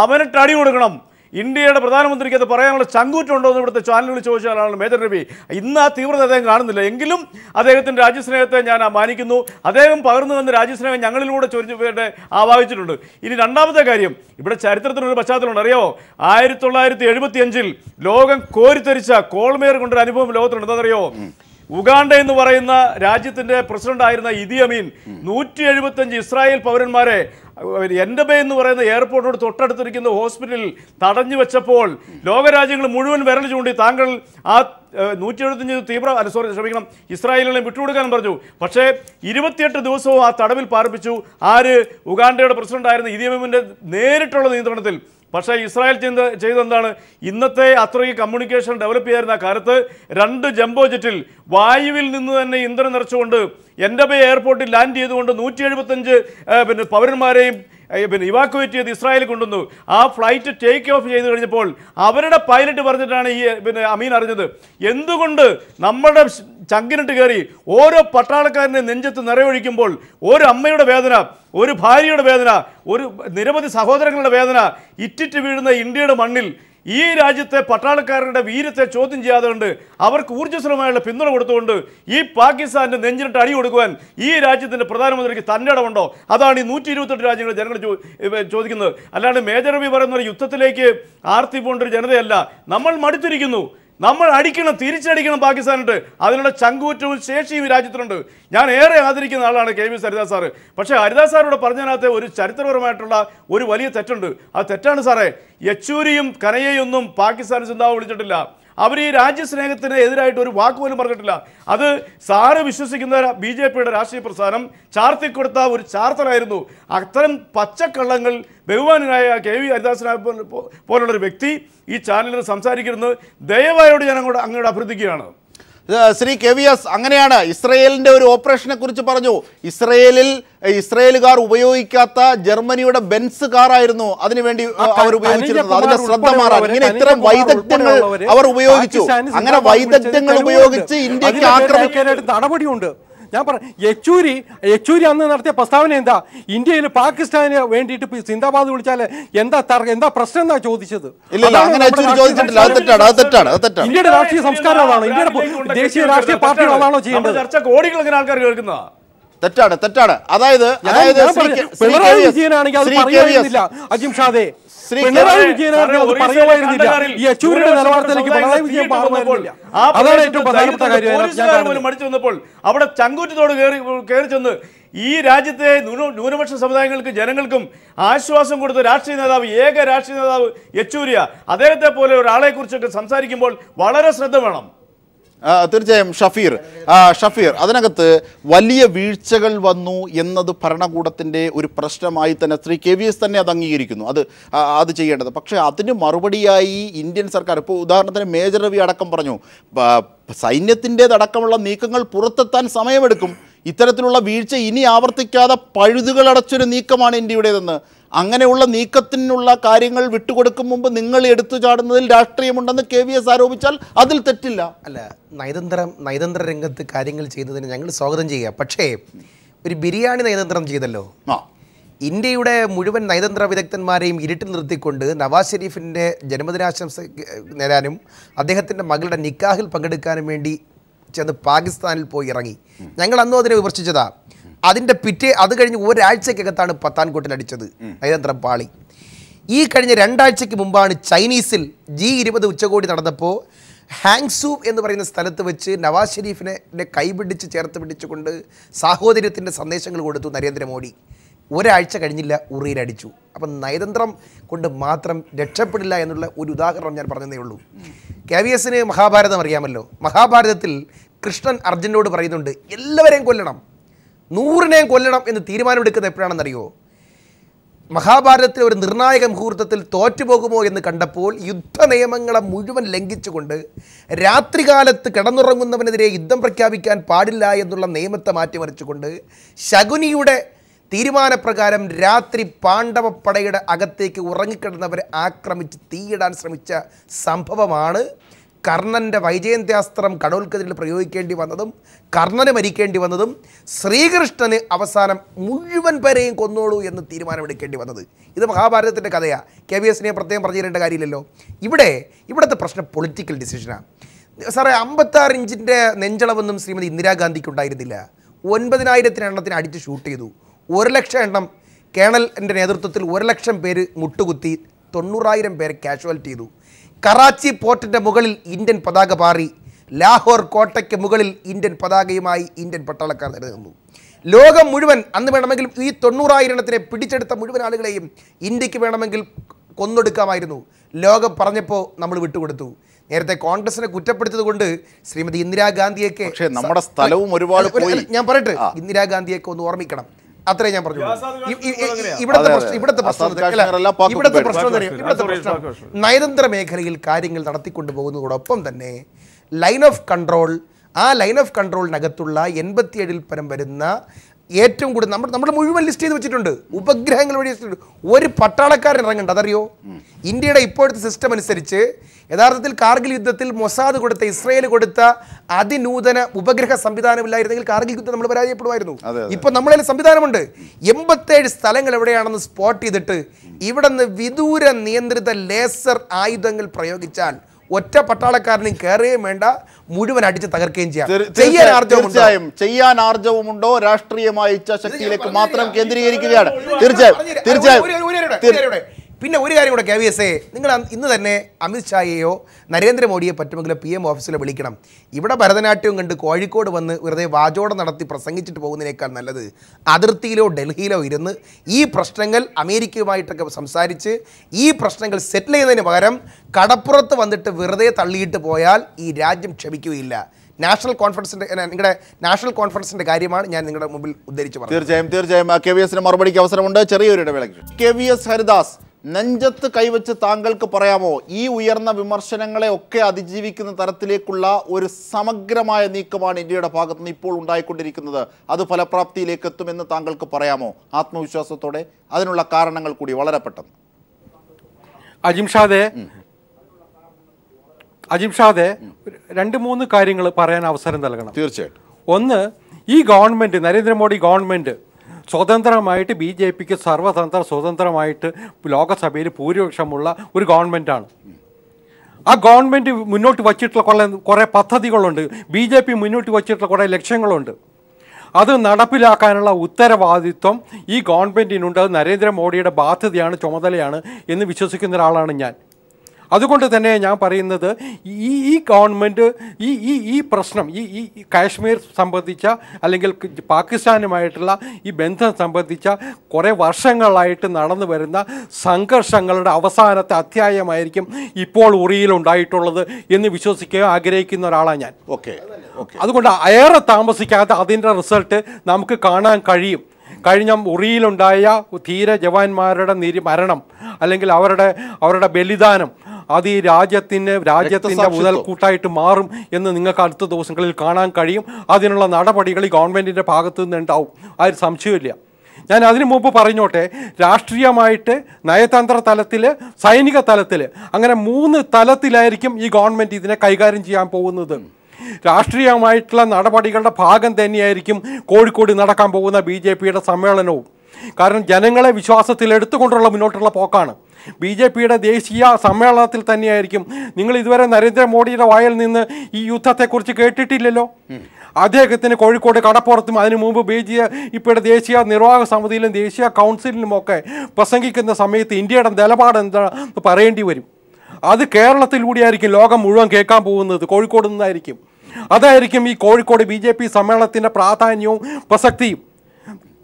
അവന് തടി കൊടുക്കണം, ഇന്ത്യയുടെ പ്രധാനമന്ത്രിക്ക് അത് പറയാനുള്ള ചങ്കൂറ്റുണ്ടോ എന്ന് ഇവിടുത്തെ ചാനലുകൾ ചോദിച്ചാലാണ് മേജർ രവി. ഇന്ന് ആ തീവ്രത അദ്ദേഹം കാണുന്നില്ല എങ്കിലും അദ്ദേഹത്തിൻ്റെ രാജ്യസ്നേഹത്തെ ഞാൻ മാനിക്കുന്നു. അദ്ദേഹം പകർന്നു വന്ന രാജ്യസ്നേഹം ഞങ്ങളിലൂടെ ചൊരിഞ്ഞ് ആവാഹിച്ചിട്ടുണ്ട്. ഇനി രണ്ടാമത്തെ കാര്യം, ഇവിടെ ചരിത്രത്തിനൊരു പശ്ചാത്തലമുണ്ട്. അറിയാമോ, ആയിരത്തി തൊള്ളായിരത്തി എഴുപത്തി അഞ്ചിൽ ലോകം കോരിത്തരിച്ച കോൾമേർ കൊണ്ടൊരു അനുഭവം ലോകത്തിലുണ്ട്. എന്താണെന്നറിയോ, ഉഗാണ്ട എന്ന് പറയുന്ന രാജ്യത്തിൻ്റെ പ്രസിഡന്റ് ആയിരുന്ന ഇദി അമീൻ നൂറ്റി എഴുപത്തി അഞ്ച് ഇസ്രായേൽ പൗരന്മാരെ എൻഡബേ എന്ന് പറയുന്ന എയർപോർട്ടിനോട് തൊട്ടടുത്തിരിക്കുന്ന ഹോസ്പിറ്റലിൽ തടഞ്ഞു വെച്ചപ്പോൾ ലോകരാജ്യങ്ങൾ മുഴുവൻ വിരൽ ചൂണ്ടി താങ്കൾ ആ നൂറ്റി എഴുപത്തിയഞ്ച് തീവ്ര അല്ല സോറി ക്ഷമിക്കണം ഇസ്രായേലിനെ വിട്ടുകൊടുക്കാനും പറഞ്ഞു. പക്ഷേ ഇരുപത്തിയെട്ട് ദിവസവും ആ തടവിൽ പാർപ്പിച്ചു. ആര്? ഉഗാണ്ടയുടെ പ്രസിഡന്റായിരുന്ന ഇദി അമീന്റെ നേരിട്ടുള്ള നിയന്ത്രണത്തിൽ. പക്ഷേ ഇസ്രായേൽ ചെയ്ത ചെയ്തെന്താണ്? ഇന്നത്തെ അത്രയും കമ്മ്യൂണിക്കേഷൻ ഡെവലപ്പ് ചെയ്യായിരുന്ന കാലത്ത് രണ്ട് ജംബോ ജെറ്റിൽ വായുവിൽ നിന്ന് തന്നെ ഇന്ധനം നിറച്ചുകൊണ്ട് എൻഡബേ എയർപോർട്ടിൽ ലാൻഡ് ചെയ്തുകൊണ്ട് നൂറ്റി എഴുപത്തഞ്ച് പിന്നെ പൗരന്മാരെയും പിന്നെ ഇവാക്വേറ്റ് ചെയ്ത് ഇസ്രായേലിൽ കൊണ്ടുവന്നു. ആ ഫ്ലൈറ്റ് ടേക്ക് ഓഫ് ചെയ്ത് കഴിഞ്ഞപ്പോൾ അവരുടെ പൈലറ്റ് പറഞ്ഞിട്ടാണ് ഈ പിന്നെ അമീൻ അറിഞ്ഞത്. എന്തുകൊണ്ട് നമ്മുടെ ചങ്കിനിട്ട് കയറി ഓരോ പട്ടാളക്കാരനെ നെഞ്ചത്ത് നിറയൊഴിക്കുമ്പോൾ ഒരു അമ്മയുടെ വേദന, ഒരു ഭാര്യയുടെ വേദന, ഒരു നിരവധി സഹോദരങ്ങളുടെ വേദന ഇറ്റിറ്റ് വീഴുന്ന ഇന്ത്യയുടെ മണ്ണിൽ ഈ രാജ്യത്തെ പട്ടാളക്കാരുടെ വീരത്തെ ചോദ്യം ചെയ്യാതെ കൊണ്ട് അവർക്ക് ഊർജ്ജസ്വലമായുള്ള പിന്തുണ കൊടുത്തുകൊണ്ട് ഈ പാകിസ്ഥാൻ്റെ നെഞ്ചിനിട്ട് അടി കൊടുക്കുവാൻ ഈ രാജ്യത്തിൻ്റെ പ്രധാനമന്ത്രിക്ക് തൻ്റെ ഇടമുണ്ടോ? അതാണ് ഈ നൂറ്റി ഇരുപത്തെട്ട് രാജ്യങ്ങൾ ജനങ്ങൾ ചോദിക്കുന്നത്. അല്ലാണ്ട് മേജർ രവി പറയുന്ന ഒരു യുദ്ധത്തിലേക്ക് ആർത്തി പോകേണ്ടൊരു ജനതയല്ല. നമ്മൾ മടുത്തിരിക്കുന്നു, നമ്മൾ അടിക്കണം, തിരിച്ചടിക്കണം പാകിസ്ഥാനിട്ട്. അതിനുള്ള ചങ്കൂറ്റവും ശേഷിയും രാജ്യത്തിനുണ്ട്. ഞാൻ ഏറെ ആദരിക്കുന്ന ആളാണ് K V S Haridas sir. പക്ഷേ ഹരിദാസ് സാറോട് പറഞ്ഞതിനകത്ത് ഒരു ചരിത്രപരമായിട്ടുള്ള ഒരു വലിയ തെറ്റുണ്ട്. ആ തെറ്റാണ് സാറേ, യെച്ചൂരിയും കനയ്യയൊന്നും പാകിസ്ഥാൻ സിന്ദാബാദ് വിളിച്ചിട്ടില്ല. അവർ ഈ രാജ്യസ്നേഹത്തിന് എതിരായിട്ട് ഒരു വാക്കുപോലും പറഞ്ഞിട്ടില്ല. അത് സാറ് വിശ്വസിക്കുന്ന ബി ജെ പിയുടെ രാഷ്ട്രീയ പ്രസ്ഥാനം ചാർത്തിക്കൊടുത്ത ഒരു ചാർത്തലായിരുന്നു. അത്തരം പച്ചക്കള്ളങ്ങൾ ബഹുമാനായ കെ വി ഹരിദാസിനെ പോലുള്ളൊരു വ്യക്തി ഈ ചാനലിൽ സംസാരിക്കുന്നത് ദയവായോട് ഞാൻ അങ്ങോട്ട് അങ്ങോട്ട് അഭ്യർത്ഥിക്കുകയാണ്. ശ്രീ കെ വി എസ്, അങ്ങനെയാണ്. ഇസ്രയേലിൻ്റെ ഒരു ഓപ്പറേഷനെ കുറിച്ച് പറഞ്ഞു. ഇസ്രയേലിൽ ഇസ്രയേലുകാർ ഉപയോഗിക്കാത്ത ജർമ്മനിയുടെ ബെൻസ് കാറായിരുന്നു അതിനുവേണ്ടി അവർ ഉപയോഗിച്ചിരുന്നത്. അതിന്റെ ശ്രദ്ധ മാറാൻ ഇങ്ങനെ ഇത്തരം വൈദഗ്ധ്യങ്ങൾ അവർ ഉപയോഗിച്ചു. അങ്ങനെ വൈദഗ്ധ്യങ്ങൾ ഉപയോഗിച്ച് ഇന്ത്യക്ക് ആക്രമിക്കാനായിട്ട് നടപടിയുണ്ട്. ഞാൻ പറ യെച്ചൂരി യെച്ചൂരി അന്ന് നടത്തിയ പ്രസ്താവന എന്താ? ഇന്ത്യയിൽ പാകിസ്ഥാന് വേണ്ടിയിട്ട് സിന്ദാബാദ് വിളിച്ചാൽ എന്താ എന്താ പ്രശ്നം എന്നാ ചോദിച്ചത്. ഇന്ത്യയുടെ രാഷ്ട്രീയ സംസ്കാരം അതാണോ? ഇന്ത്യയുടെ ദേശീയ രാഷ്ട്രീയ പാർട്ടികൾ അതാണോ ചെയ്യേണ്ടത്? തെറ്റാണ് തെറ്റാണ് അതായത് അതായത് പിണറായി വിജയനാണെങ്കിൽ അത് പറയുന്നില്ല അജിം ഷാദേ പിണറായി വിജയനാണെങ്കിൽ അത് പറയുമായിരുന്നില്ല ഈ യെച്ചൂരിയുടെ നിലപാടിലേക്ക് പിണറായി വിജയൻ പാറുമായിരുന്നില്ല അതാണ് ഏറ്റവും പ്രധാനപ്പെട്ട കാര്യം ഞാൻ പോലും മടിച്ചു വന്നപ്പോൾ അവിടെ ചങ്കൂറ്റത്തോട് കേറി കേറി ചെന്ന് ഈ രാജ്യത്തെ ന്യൂനപക്ഷ സമുദായങ്ങൾക്ക് ജനങ്ങൾക്കും ആശ്വാസം കൊടുത്ത രാഷ്ട്രീയ നേതാവ് ഏക രാഷ്ട്രീയ നേതാവ് യെച്ചൂരിയ അദ്ദേഹത്തെ പോലെ ഒരാളെ കുറിച്ചൊക്കെ സംസാരിക്കുമ്പോൾ വളരെ ശ്രദ്ധ വേണം തീർച്ചയായും ഷഫീർ ഷഫീർ അതിനകത്ത് വലിയ വീഴ്ചകൾ വന്നു എന്നത് ഭരണകൂടത്തിൻ്റെ ഒരു പ്രശ്നമായി തന്നെ ശ്രീ കെ വി എസ് തന്നെ അത് അംഗീകരിക്കുന്നു അത് അത് ചെയ്യേണ്ടത് പക്ഷേ അതിന് മറുപടിയായി ഇന്ത്യൻ സർക്കാർ ഇപ്പോൾ ഉദാഹരണത്തിന് മേജർ രവി അടക്കം പറഞ്ഞു സൈന്യത്തിൻ്റേതടക്കമുള്ള നീക്കങ്ങൾ പുറത്തെത്താൻ സമയമെടുക്കും ഇത്തരത്തിലുള്ള വീഴ്ച ഇനി ആവർത്തിക്കാതെ പഴുതുകളടച്ചൊരു നീക്കമാണ് ഇന്ത്യയുടേതെന്ന് അങ്ങനെയുള്ള നീക്കത്തിനുള്ള കാര്യങ്ങൾ വിട്ടുകൊടുക്കും മുമ്പ് നിങ്ങൾ എടുത്തു ചാടുന്നതിൽ രാഷ്ട്രീയമുണ്ടെന്ന് കെ വി എസ് ആരോപിച്ചാൽ അതിൽ തെറ്റില്ല. അല്ല, നയതന്ത്രം നയതന്ത്ര രംഗത്ത് കാര്യങ്ങൾ ചെയ്യുന്നതിന് ഞങ്ങൾ സ്വാഗതം ചെയ്യുക. പക്ഷേ ഒരു ബിരിയാണി നയതന്ത്രം ചെയ്തല്ലോ, ഇന്ത്യയുടെ മുഴുവൻ നയതന്ത്ര വിദഗ്ധന്മാരെയും ഇരുട്ടിൽ നിർത്തിക്കൊണ്ട് നവാസ് ഷെരീഫിൻ്റെ ജന്മദിനാശംസ നേരാനും അദ്ദേഹത്തിൻ്റെ മകളുടെ നിക്കാഹിൽ പങ്കെടുക്കാനും വേണ്ടി ചെന്ന് പാകിസ്ഥാനിൽ പോയി ഇറങ്ങി. ഞങ്ങൾ അന്നും അതിനെ വിമർശിച്ചതാ. അതിൻ്റെ പിറ്റേ അത് കഴിഞ്ഞ് ഒരാഴ്ചക്കകത്താണ് പത്താൻകോട്ടിലടിച്ചത് നയതന്ത്ര പാളി. ഈ കഴിഞ്ഞ രണ്ടാഴ്ചയ്ക്ക് മുമ്പാണ് ചൈനീസിൽ ജി ഇരുപത് ഉച്ചകോടി നടന്നപ്പോൾ ഹാങ്സൂ എന്ന് പറയുന്ന സ്ഥലത്ത് വെച്ച് നവാസ് ഷെരീഫിനെ കൈപിടിച്ച് ചേർത്ത് പിടിച്ചുകൊണ്ട് സാഹോദര്യത്തിൻ്റെ സന്ദേശങ്ങൾ കൊടുത്തു നരേന്ദ്രമോദി. ഒരാഴ്ച കഴിഞ്ഞില്ല ഉറിയിലടിച്ചു. അപ്പം നയതന്ത്രം കൊണ്ട് മാത്രം രക്ഷപ്പെടില്ല എന്നുള്ള ഒരു ഉദാഹരണം ഞാൻ പറഞ്ഞതേ ഉള്ളൂ. കെ വി എസിന് മഹാഭാരതം അറിയാമല്ലോ. മഹാഭാരതത്തിൽ കൃഷ്ണൻ അർജുനോട് പറയുന്നുണ്ട് എല്ലാവരെയും കൊല്ലണം, നൂറിനെയും കൊല്ലണം എന്ന് തീരുമാനമെടുക്കുന്നത് എപ്പോഴാണെന്നറിയോ? മഹാഭാരതത്തിലെ ഒരു നിർണായക മുഹൂർത്തത്തിൽ തോറ്റുപോകുമോ എന്ന് കണ്ടപ്പോൾ യുദ്ധ നിയമങ്ങളെ മുഴുവൻ ലംഘിച്ചുകൊണ്ട് രാത്രികാലത്ത് കിടന്നുറങ്ങുന്നവനെതിരെ യുദ്ധം പ്രഖ്യാപിക്കാൻ പാടില്ല എന്നുള്ള നിയമത്തെ മാറ്റിമറിച്ചുകൊണ്ട് ശകുനിയുടെ തീരുമാനപ്രകാരം രാത്രി പാണ്ഡവപ്പടയുടെ അകത്തേക്ക് ഉറങ്ങിക്കിടന്നവരെ ആക്രമിച്ച് തീയിടാൻ ശ്രമിച്ച സംഭവമാണ് കർണൻ്റെ വൈജയന്ത്യാസ്ത്രം കടോൽക്കതിരിൽ പ്രയോഗിക്കേണ്ടി വന്നതും കർണന് മരിക്കേണ്ടി വന്നതും ശ്രീകൃഷ്ണന് അവസാനം മുഴുവൻ പേരെയും കൊന്നോളൂ എന്ന് തീരുമാനമെടുക്കേണ്ടി വന്നത്. ഇത് മഹാഭാരതത്തിൻ്റെ കഥയാണ്. കെ വി എസിനെ പ്രത്യേകം പറഞ്ഞു തരേണ്ട കാര്യമില്ലല്ലോ. ഇവിടെ ഇവിടുത്തെ പ്രശ്നം പൊളിറ്റിക്കൽ ഡിസിഷനാണ് സാറേ. അമ്പത്താറ് ഇഞ്ചിൻ്റെ നെഞ്ചളവൊന്നും ശ്രീമതി ഇന്ദിരാഗാന്ധിക്ക് ഉണ്ടായിരുന്നില്ല. ഒൻപതിനായിരത്തിന് എണ്ണത്തിന് അടിച്ച് ഷൂട്ട് ചെയ്തു. ഒരു ലക്ഷം എണ്ണം കേണലിൻ്റെ നേതൃത്വത്തിൽ ഒരു ലക്ഷം പേര് മുട്ടുകുത്തി തൊണ്ണൂറായിരം പേരെ കാഷ്വാലിറ്റി ചെയ്തു. കറാച്ചി പോർട്ടിൻ്റെ മുകളിൽ ഇന്ത്യൻ പതാക പാറി. ലാഹോർ കോട്ടയ്ക്ക് മുകളിൽ ഇന്ത്യൻ പതാകയുമായി ഇന്ത്യൻ പട്ടാളക്കാർ നിരന്നു. ലോകം മുഴുവൻ അന്ന് വേണമെങ്കിൽ ഈ തൊണ്ണൂറായിരണത്തിനെ പിടിച്ചെടുത്ത മുഴുവൻ ആളുകളെയും ഇന്ത്യക്ക് വേണമെങ്കിൽ കൊന്നൊടുക്കാമായിരുന്നു. ലോകം പറഞ്ഞപ്പോൾ നമ്മൾ വിട്ടുകൊടുത്തു. നേരത്തെ കോൺഗ്രസിനെ കുറ്റപ്പെടുത്തിയതുകൊണ്ട് ശ്രീമതി ഇന്ദിരാഗാന്ധിയൊക്കെ നമ്മുടെ സ്ഥലവും ഒരുപാട് പോയി. ഞാൻ പറയട്ടെ, ഇന്ദിരാഗാന്ധിയൊക്കെ ഒന്ന് ഓർമ്മിക്കണം. അത്രേ ഞാൻ പറഞ്ഞു. ഇവിടുത്തെ ഇവിടുത്തെ പ്രശ്നം ഇവിടുത്തെ പ്രശ്നം ഇവിടുത്തെ പ്രശ്നം നയതന്ത്ര മേഖലയിൽ കാര്യങ്ങൾ നടത്തിക്കൊണ്ടു പോകുന്നതോടൊപ്പം തന്നെ ലൈൻ ഓഫ് കൺട്രോൾ, ആ ലൈൻ ഓഫ് കൺട്രോളിനകത്തുള്ള എൺപത്തിയേഴിൽ പരം വരുന്ന ഏറ്റവും കൂടുതൽ നമ്മൾ നമ്മൾ മുഴുവൻ ലിസ്റ്റ് ചെയ്ത് വെച്ചിട്ടുണ്ട്. ഉപഗ്രഹങ്ങൾ വഴി ഒരു പട്ടാളക്കാരൻ ഇറങ്ങേണ്ട, അതറിയോ? ഇന്ത്യയുടെ ഇപ്പോഴത്തെ സിസ്റ്റം അനുസരിച്ച് യഥാർത്ഥത്തിൽ കാർഗിൽ യുദ്ധത്തിൽ മൊസാദ് കൊടുത്ത, ഇസ്രയേൽ കൊടുത്ത അതിനൂതന ഉപഗ്രഹ സംവിധാനമില്ലായിരുന്നെങ്കിൽ കാർഗിൽ യുദ്ധം നമ്മൾ പരാജയപ്പെടുമായിരുന്നു. ഇപ്പോൾ നമ്മളതിൽ സംവിധാനമുണ്ട്. എൺപത്തേഴ് സ്ഥലങ്ങൾ എവിടെയാണെന്ന് സ്പോട്ട് ചെയ്തിട്ട് ഇവിടെ നിന്ന് വിദൂര നിയന്ത്രിത ലേസർ ആയുധങ്ങൾ പ്രയോഗിച്ചാൽ ഒറ്റ പട്ടാളക്കാരനും കയറുകയും വേണ്ട, മുഴുവൻ അടിച്ച് തകർക്കുകയും ചെയ്യാം. തീർച്ചയായും ചെയ്യാൻ ആർജവുമുണ്ടോ? രാഷ്ട്രീയമായ ഇച്ഛാശക്തിയിലേക്ക് മാത്രം കേന്ദ്രീകരിക്കുകയാണ്. തീർച്ചയായും തീർച്ചയായും പിന്നെ ഒരു കാര്യം കൂടെ, കെ വി എസ് എ, നിങ്ങൾ ഇന്ന് തന്നെ അമിത്ഷായെയോ നരേന്ദ്രമോദിയെ പറ്റുമെങ്കിലോ പി എം ഓഫീസിൽ വിളിക്കണം. ഇവിടെ ഭരതനാട്യവും കണ്ട് കോഴിക്കോട് വന്ന് വെറുതെ വാചോടം നടത്തി പ്രസംഗിച്ചിട്ട് പോകുന്നതിനേക്കാൾ നല്ലത് അതിർത്തിയിലോ ഡൽഹിയിലോ ഇരുന്ന് ഈ പ്രശ്നങ്ങൾ അമേരിക്കയുമായിട്ടൊക്കെ സംസാരിച്ച് ഈ പ്രശ്നങ്ങൾ സെറ്റിൽ ചെയ്യുന്നതിന് പകരം കടപ്പുറത്ത് വന്നിട്ട് വെറുതെ തള്ളിയിട്ട് പോയാൽ ഈ രാജ്യം ക്ഷമിക്കുകയില്ല. നാഷണൽ കോൺഫറൻസിൻ്റെ നിങ്ങളുടെ നാഷണൽ കോൺഫറൻസിൻ്റെ കാര്യമാണ് ഞാൻ നിങ്ങളുടെ മുമ്പിൽ ഉദ്ധരിച്ചു പറഞ്ഞത്. തീർച്ചയായും തീർച്ചയായും കെ വി എസിന് മറുപടിക്ക് അവസരമുണ്ട് ചെറിയൊരു ഇടവേളയ്ക്ക്. കെ വി എസ് ഹരിദാസ്, നെഞ്ചത്ത് കൈവച്ച് താങ്കൾക്ക് പറയാമോ ഈ ഉയർന്ന വിമർശനങ്ങളെ ഒക്കെ അതിജീവിക്കുന്ന തരത്തിലേക്കുള്ള ഒരു സമഗ്രമായ നീക്കമാണ് ഇന്ത്യയുടെ ഭാഗത്ത് നിന്ന് ഇപ്പോൾ ഉണ്ടായിക്കൊണ്ടിരിക്കുന്നത്, അത് ഫലപ്രാപ്തിയിലേക്ക് എത്തുമെന്ന് താങ്കൾക്ക് പറയാമോ ആത്മവിശ്വാസത്തോടെ? അതിനുള്ള കാരണങ്ങൾ കൂടി വളരെ പെട്ടെന്ന്. അജിം ഷാദേ അജിം ഷാദേ രണ്ട് മൂന്ന് കാര്യങ്ങൾ പറയാൻ അവസരം നൽകണം. തീർച്ചയായിട്ടും. ഒന്ന്, ഈ ഗവൺമെൻറ്, നരേന്ദ്രമോദി ഗവൺമെൻറ് സ്വതന്ത്രമായിട്ട് ബി ജെ പിക്ക് സർവതന്ത്ര സ്വതന്ത്രമായിട്ട് ലോകസഭയിൽ ഭൂരിപക്ഷമുള്ള ഒരു ഗവൺമെൻറ്റാണ്. ആ ഗവൺമെൻറ് മുന്നോട്ട് വച്ചിട്ടുള്ള കുറേ കുറേ പദ്ധതികളുണ്ട്. ബി ജെ പി മുന്നോട്ട് വച്ചിട്ടുള്ള കുറേ ലക്ഷ്യങ്ങളുണ്ട്. അത് നടപ്പിലാക്കാനുള്ള ഉത്തരവാദിത്വം ഈ ഗവൺമെൻറ്റിനുണ്ട്. നരേന്ദ്രമോദിയുടെ ബാധ്യതയാണ്, ചുമതലയാണ് എന്ന് വിശ്വസിക്കുന്ന ഒരാളാണ് ഞാൻ. അതുകൊണ്ട് തന്നെ ഞാൻ പറയുന്നത് ഈ ഈ ഗവൺമെൻറ് ഈ ഈ ഈ പ്രശ്നം ഈ ഈ കാശ്മീർ സംബന്ധിച്ച അല്ലെങ്കിൽ പാകിസ്ഥാനുമായിട്ടുള്ള ഈ ബന്ധം സംബന്ധിച്ച കുറേ വർഷങ്ങളായിട്ട് നടന്നു വരുന്ന സംഘർഷങ്ങളുടെ അവസാനത്തെ അധ്യായമായിരിക്കും ഇപ്പോൾ ഉറിയിൽ ഉണ്ടായിട്ടുള്ളത് എന്ന് വിശ്വസിക്കുക ആഗ്രഹിക്കുന്ന ഒരാളാണ് ഞാൻ. ഓക്കെ, അതുകൊണ്ട് ഏറെ താമസിക്കാതെ അതിൻ്റെ റിസൾട്ട് നമുക്ക് കാണാൻ കഴിയും. കഴിഞ്ഞ ഉറിയിലുണ്ടായ ധീര ജവാന്മാരുടെ നിര മരണം അല്ലെങ്കിൽ അവരുടെ അവരുടെ ബലിദാനം അത് ഈ രാജ്യത്തിന് രാജ്യത്തിൻ്റെ മുതൽക്കൂട്ടായിട്ട് മാറും എന്ന് നിങ്ങൾക്ക് അടുത്ത ദിവസങ്ങളിൽ കാണാൻ കഴിയും. അതിനുള്ള നടപടികൾ ഈ ഗവൺമെൻറ്റിൻ്റെ ഭാഗത്തു നിന്നുണ്ടാവും, അതിൽ സംശയമില്ല. ഞാൻ അതിനു മുമ്പ് പറഞ്ഞോട്ടെ, രാഷ്ട്രീയമായിട്ട് നയതന്ത്ര തലത്തിൽ സൈനിക തലത്തിൽ അങ്ങനെ മൂന്ന് തലത്തിലായിരിക്കും ഈ ഗവൺമെൻറ് ഇതിനെ കൈകാര്യം ചെയ്യാൻ പോകുന്നത്. രാഷ്ട്രീയമായിട്ടുള്ള നടപടികളുടെ ഭാഗം തന്നെയായിരിക്കും കോഴിക്കോട് നടക്കാൻ പോകുന്ന ബി ജെ പിയുടെ സമ്മേളനവും. കാരണം ജനങ്ങളെ വിശ്വാസത്തിലെടുത്തുകൊണ്ടുള്ള മുന്നോട്ടുള്ള പോക്കാണ്. ബി ജെ പിയുടെ ദേശീയ സമ്മേളനത്തിൽ തന്നെയായിരിക്കും. നിങ്ങൾ ഇതുവരെ നരേന്ദ്രമോദിയുടെ വായിൽ നിന്ന് ഈ യുദ്ധത്തെക്കുറിച്ച് കേട്ടിട്ടില്ലല്ലോ. അദ്ദേഹത്തിന് കോഴിക്കോട് കടപ്പുറത്തും അതിനു മുമ്പ് ബി ജെ പിയുടെ ദേശീയ നിർവാഹക സമിതിയിലും ദേശീയ കൗൺസിലിലുമൊക്കെ പ്രസംഗിക്കുന്ന സമയത്ത് ഇന്ത്യയുടെ നിലപാട് എന്താണെന്ന് പറയേണ്ടി വരും. അത് കേരളത്തിലൂടെയായിരിക്കും ലോകം മുഴുവൻ കേൾക്കാൻ പോകുന്നത്, കോഴിക്കോട് നിന്നായിരിക്കും. അതായിരിക്കും ഈ കോഴിക്കോട് ബി ജെ പി സമ്മേളനത്തിൻ്റെ പ്രാധാന്യവും പ്രസക്തിയും.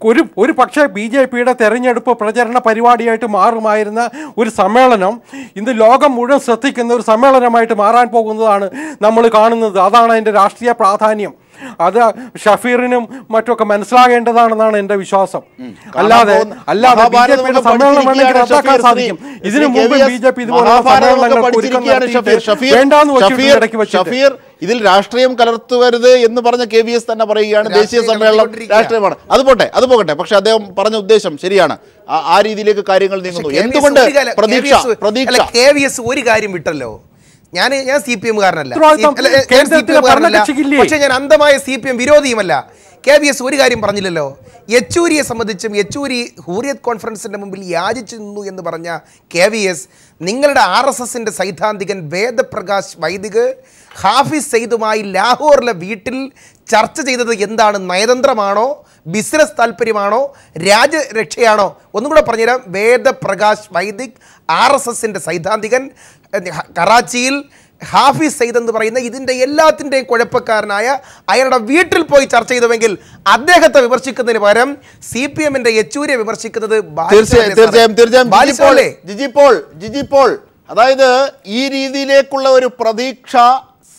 ഒരു ഒരു പക്ഷേ ബി ജെ പിയുടെ തെരഞ്ഞെടുപ്പ് പ്രചരണ പരിപാടിയായിട്ട് മാറുമായിരുന്ന ഒരു സമ്മേളനം ഇന്ന് ലോകം മുഴുവൻ ശ്രദ്ധിക്കുന്ന ഒരു സമ്മേളനമായിട്ട് മാറാൻ പോകുന്നതാണ് നമ്മൾ കാണുന്നത്. അതാണ് അതിൻ്റെ രാഷ്ട്രീയ പ്രാധാന്യം. അത് ഷഫീറിനും മറ്റുമൊക്കെ മനസ്സിലാകേണ്ടതാണെന്നാണ് എൻ്റെ വിശ്വാസം. അല്ലാതെ അല്ലാതെ ബി ജെ പിയുടെ സമ്മേളനം വേണമെങ്കിൽ റദ്ദാക്കാൻ സാധിക്കും. ഇതിനു മുമ്പ് ബി ജെ പി ഇതുപോലെ വേണ്ടാന്ന് വെച്ചിട്ട് ഇടയ്ക്ക് വെച്ചു ഇതിൽ രാഷ്ട്രീയം കലർത്തുവരുത് എന്ന് പറഞ്ഞ കെ വി എസ് തന്നെ പറയുകയാണ് ദേശീയ സമ്മേളനം രാഷ്ട്രീയമാണ്. അത് പോട്ടെ, അത് പോകട്ടെ. പക്ഷെ അദ്ദേഹം പറഞ്ഞ ഉദ്ദേശം ശരിയാണ്. ആ രീതിയിലേക്ക് കാര്യങ്ങൾ നീങ്ങുന്നു. എന്തുകൊണ്ട് പ്രതീക്ഷ പ്രതീക്ഷ കെ വി എസ് ഒരു കാര്യം വിട്ടല്ലോ. ഞാൻ ഞാൻ സി പി എം കാരനല്ല, പക്ഷെ ഞാൻ അന്ധമായ സി പി എം വിരോധിയുമല്ല. കെ വി എസ് ഒരു കാര്യം പറഞ്ഞില്ലല്ലോ. യെച്ചൂരിയെ സംബന്ധിച്ചും യെച്ചൂരി ഹുറിയത് കോൺഫറൻസിന്റെ മുമ്പിൽ യാചിച്ചു നിന്നു എന്ന് പറഞ്ഞ കെ വി എസ് നിങ്ങളുടെ ആർ എസ് എസിന്റെ സൈദ്ധാന്തികൻ വേദപ്രകാശ് വൈദിക് ഹാഫിസ് സെയ്ദുമായി ലാഹോറിലെ വീട്ടിൽ ചർച്ച ചെയ്തത് എന്താണ്? നയതന്ത്രമാണോ, ബിസിനസ് താല്പര്യമാണോ, രാജ്യരക്ഷയാണോ? ഒന്നും കൂടെ പറഞ്ഞുതരാം. വേദപ്രകാശ് വൈദിക് ആർ എസ് എസിൻ്റെ സൈദ്ധാന്തികൻ, കറാച്ചിയിൽ ഹാഫിസ് സെയ്ദ് എന്ന് പറയുന്ന ഇതിൻ്റെ എല്ലാത്തിൻ്റെയും കുഴപ്പക്കാരനായ അയാളുടെ വീട്ടിൽ പോയി ചർച്ച ചെയ്തുവെങ്കിൽ അദ്ദേഹത്തെ വിമർശിക്കുന്നതിന് പകരം സി പി എമ്മിൻ്റെ യെച്ചൂരിയെ വിമർശിക്കുന്നത് ജിജിപ്പോൾ. അതായത് ഈ രീതിയിലേക്കുള്ള ഒരു പ്രതീക്ഷ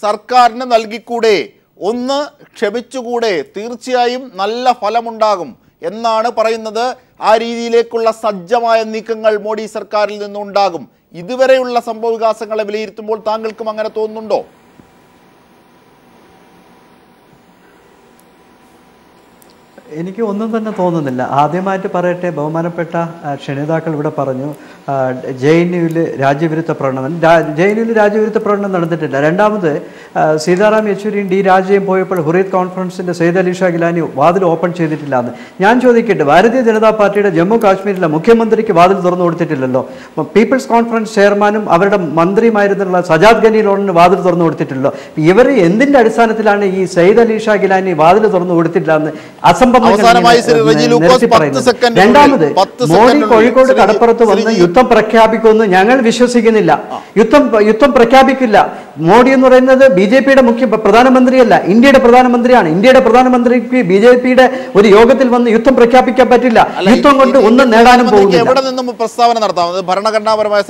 സർക്കാരിന് നൽകിക്കൂടെ, ഒന്ന് ക്ഷമിച്ചുകൂടെ? തീർച്ചയായും നല്ല ഫലമുണ്ടാകും എന്നാണ് പറയുന്നത്. ആ രീതിയിലേക്കുള്ള സജ്ജമായ നീക്കങ്ങൾ മോഡി സർക്കാരിൽ നിന്നുണ്ടാകും. ഇതുവരെയുള്ള സംഭവ വികാസങ്ങളെ വിലയിരുത്തുമ്പോൾ താങ്കൾക്കും അങ്ങനെ തോന്നുന്നുണ്ടോ? എനിക്ക് ഒന്നും തന്നെ തോന്നുന്നില്ല. ആദ്യമായിട്ട് പറയട്ടെ, ബഹുമാനപ്പെട്ട ക്ഷണിതാക്കൾ ഇവിടെ പറഞ്ഞു ജെ എൻ യുവിൽ രാജ്യവിരുദ്ധ പ്രകടനം. ജെ എൻ യുവിൽ രാജ്യവിരുദ്ധ പ്രകടനം നടന്നിട്ടില്ല. രണ്ടാമത് സീതാറാം യെച്ചൂരിയും ഡി രാജയും പോയപ്പോൾ ഹുറിയത് കോൺഫറൻസിൻ്റെ സെയ്ദ് അലി ഷാ ഗിലാനി വാതിൽ ഓപ്പൺ ചെയ്തിട്ടില്ല എന്ന് ഞാൻ ചോദിക്കട്ടെ. ഭാരതീയ ജനതാ പാർട്ടിയുടെ ജമ്മു കാശ്മീരിലെ മുഖ്യമന്ത്രിക്ക് വാതിൽ തുറന്നു കൊടുത്തിട്ടില്ലല്ലോ. പീപ്പിൾസ് കോൺഫറൻസ് ചെയർമാനും അവരുടെ മന്ത്രിയുമായിരുന്നുള്ള സജാദ് ഗനി ലോണിന് വാതിൽ തുറന്നു കൊടുത്തിട്ടില്ലല്ലോ. ഇവർ എന്തിൻ്റെ അടിസ്ഥാനത്തിലാണ് ഈ സെയ്ദ് അലി ഷാ ഗിലാനി വാതിൽ തുറന്നു കൊടുത്തിട്ടില്ല എന്ന് അസംഭവം. രണ്ടാമത് മോദി കോഴിക്കോട് കടപ്പുറത്ത് വന്ന് യുദ്ധം പ്രഖ്യാപിക്കുമെന്ന് ഞങ്ങൾ വിശ്വസിക്കുന്നില്ല. യുദ്ധം യുദ്ധം പ്രഖ്യാപിക്കില്ല. മോഡി എന്ന് പറയുന്നത് ബി ജെ പിയുടെ മുഖ്യ പ്രധാനമന്ത്രിയല്ല, ഇന്ത്യയുടെ പ്രധാനമന്ത്രിയാണ്. ഇന്ത്യയുടെ പ്രധാനമന്ത്രിക്ക് ബി ജെ പിയുടെ ഒരു യോഗത്തിൽ വന്ന് യുദ്ധം പ്രഖ്യാപിക്കാൻ പറ്റില്ല. യുദ്ധം കൊണ്ട് ഒന്നും നേടാനും പോകുന്നില്ല. എവിടെ നിന്നും പ്രസ്താവന നടത്താം ഭരണഘടനാപരമായ.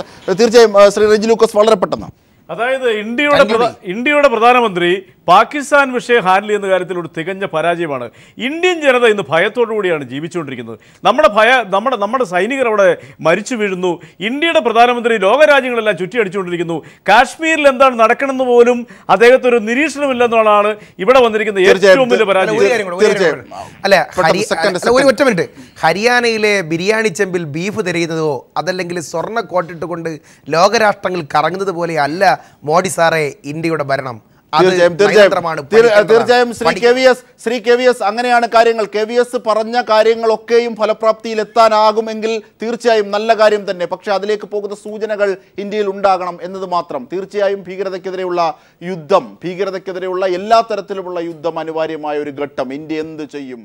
തീർച്ചയായും ശ്രീ റെജി ലൂക്കോസ്, വളരെ പെട്ടെന്ന്. അതായത് ഇന്ത്യയുടെ ഇന്ത്യയുടെ പ്രധാനമന്ത്രി പാകിസ്ഥാൻ വിഷയം ഹാൻഡിൽ ചെയ്യുന്ന കാര്യത്തിൽ ഒരു തികഞ്ഞ പരാജയമാണ്. ഇന്ത്യൻ ജനത ഇന്ന് ഭയത്തോടു കൂടിയാണ് ജീവിച്ചുകൊണ്ടിരിക്കുന്നത്. നമ്മുടെ ഭയ നമ്മുടെ നമ്മുടെ സൈനികർ അവിടെ മരിച്ചു വീഴുന്നു. ഇന്ത്യയുടെ പ്രധാനമന്ത്രി ലോകരാജ്യങ്ങളെല്ലാം ചുറ്റിയടിച്ചുകൊണ്ടിരിക്കുന്നു. കാശ്മീരിൽ എന്താണ് നടക്കണമെന്ന് പോലും അദ്ദേഹത്തെ ഒരു നിരീക്ഷണമില്ലെന്നുള്ളതാണ് ഇവിടെ വന്നിരിക്കുന്ന ഏറ്റവും വലിയ പരാജയം. അല്ല, ഹരിയാനയിലെ ബിരിയാണി ചെമ്പിൽ ബീഫ് തിരയുന്നതോ അതല്ലെങ്കിൽ സ്വർണ്ണ കോട്ടിട്ടുകൊണ്ട് ലോകരാഷ്ട്രങ്ങൾ കറങ്ങുന്നത് പോലെ അല്ല മോഡി സാറേ ഇന്ത്യയുടെ ഭരണം. തീർച്ചയായും Shri K V S Shri K V S അങ്ങനെയാണ് കാര്യങ്ങൾ. കെ വി എസ് പറഞ്ഞ കാര്യങ്ങളൊക്കെയും ഫലപ്രാപ്തിയിൽ എത്താനാകുമെങ്കിൽ തീർച്ചയായും നല്ല കാര്യം തന്നെ. പക്ഷെ അതിലേക്ക് പോകുന്ന സൂചനകൾ ഇന്ത്യയിൽ ഉണ്ടാകണം എന്നത് മാത്രം. തീർച്ചയായും ഭീകരതയ്ക്കെതിരെയുള്ള യുദ്ധം, ഭീകരതയ്ക്കെതിരെയുള്ള എല്ലാ തരത്തിലുമുള്ള യുദ്ധം അനിവാര്യമായ ഒരു ഘട്ടം. ഇന്ത്യ എന്ത് ചെയ്യും?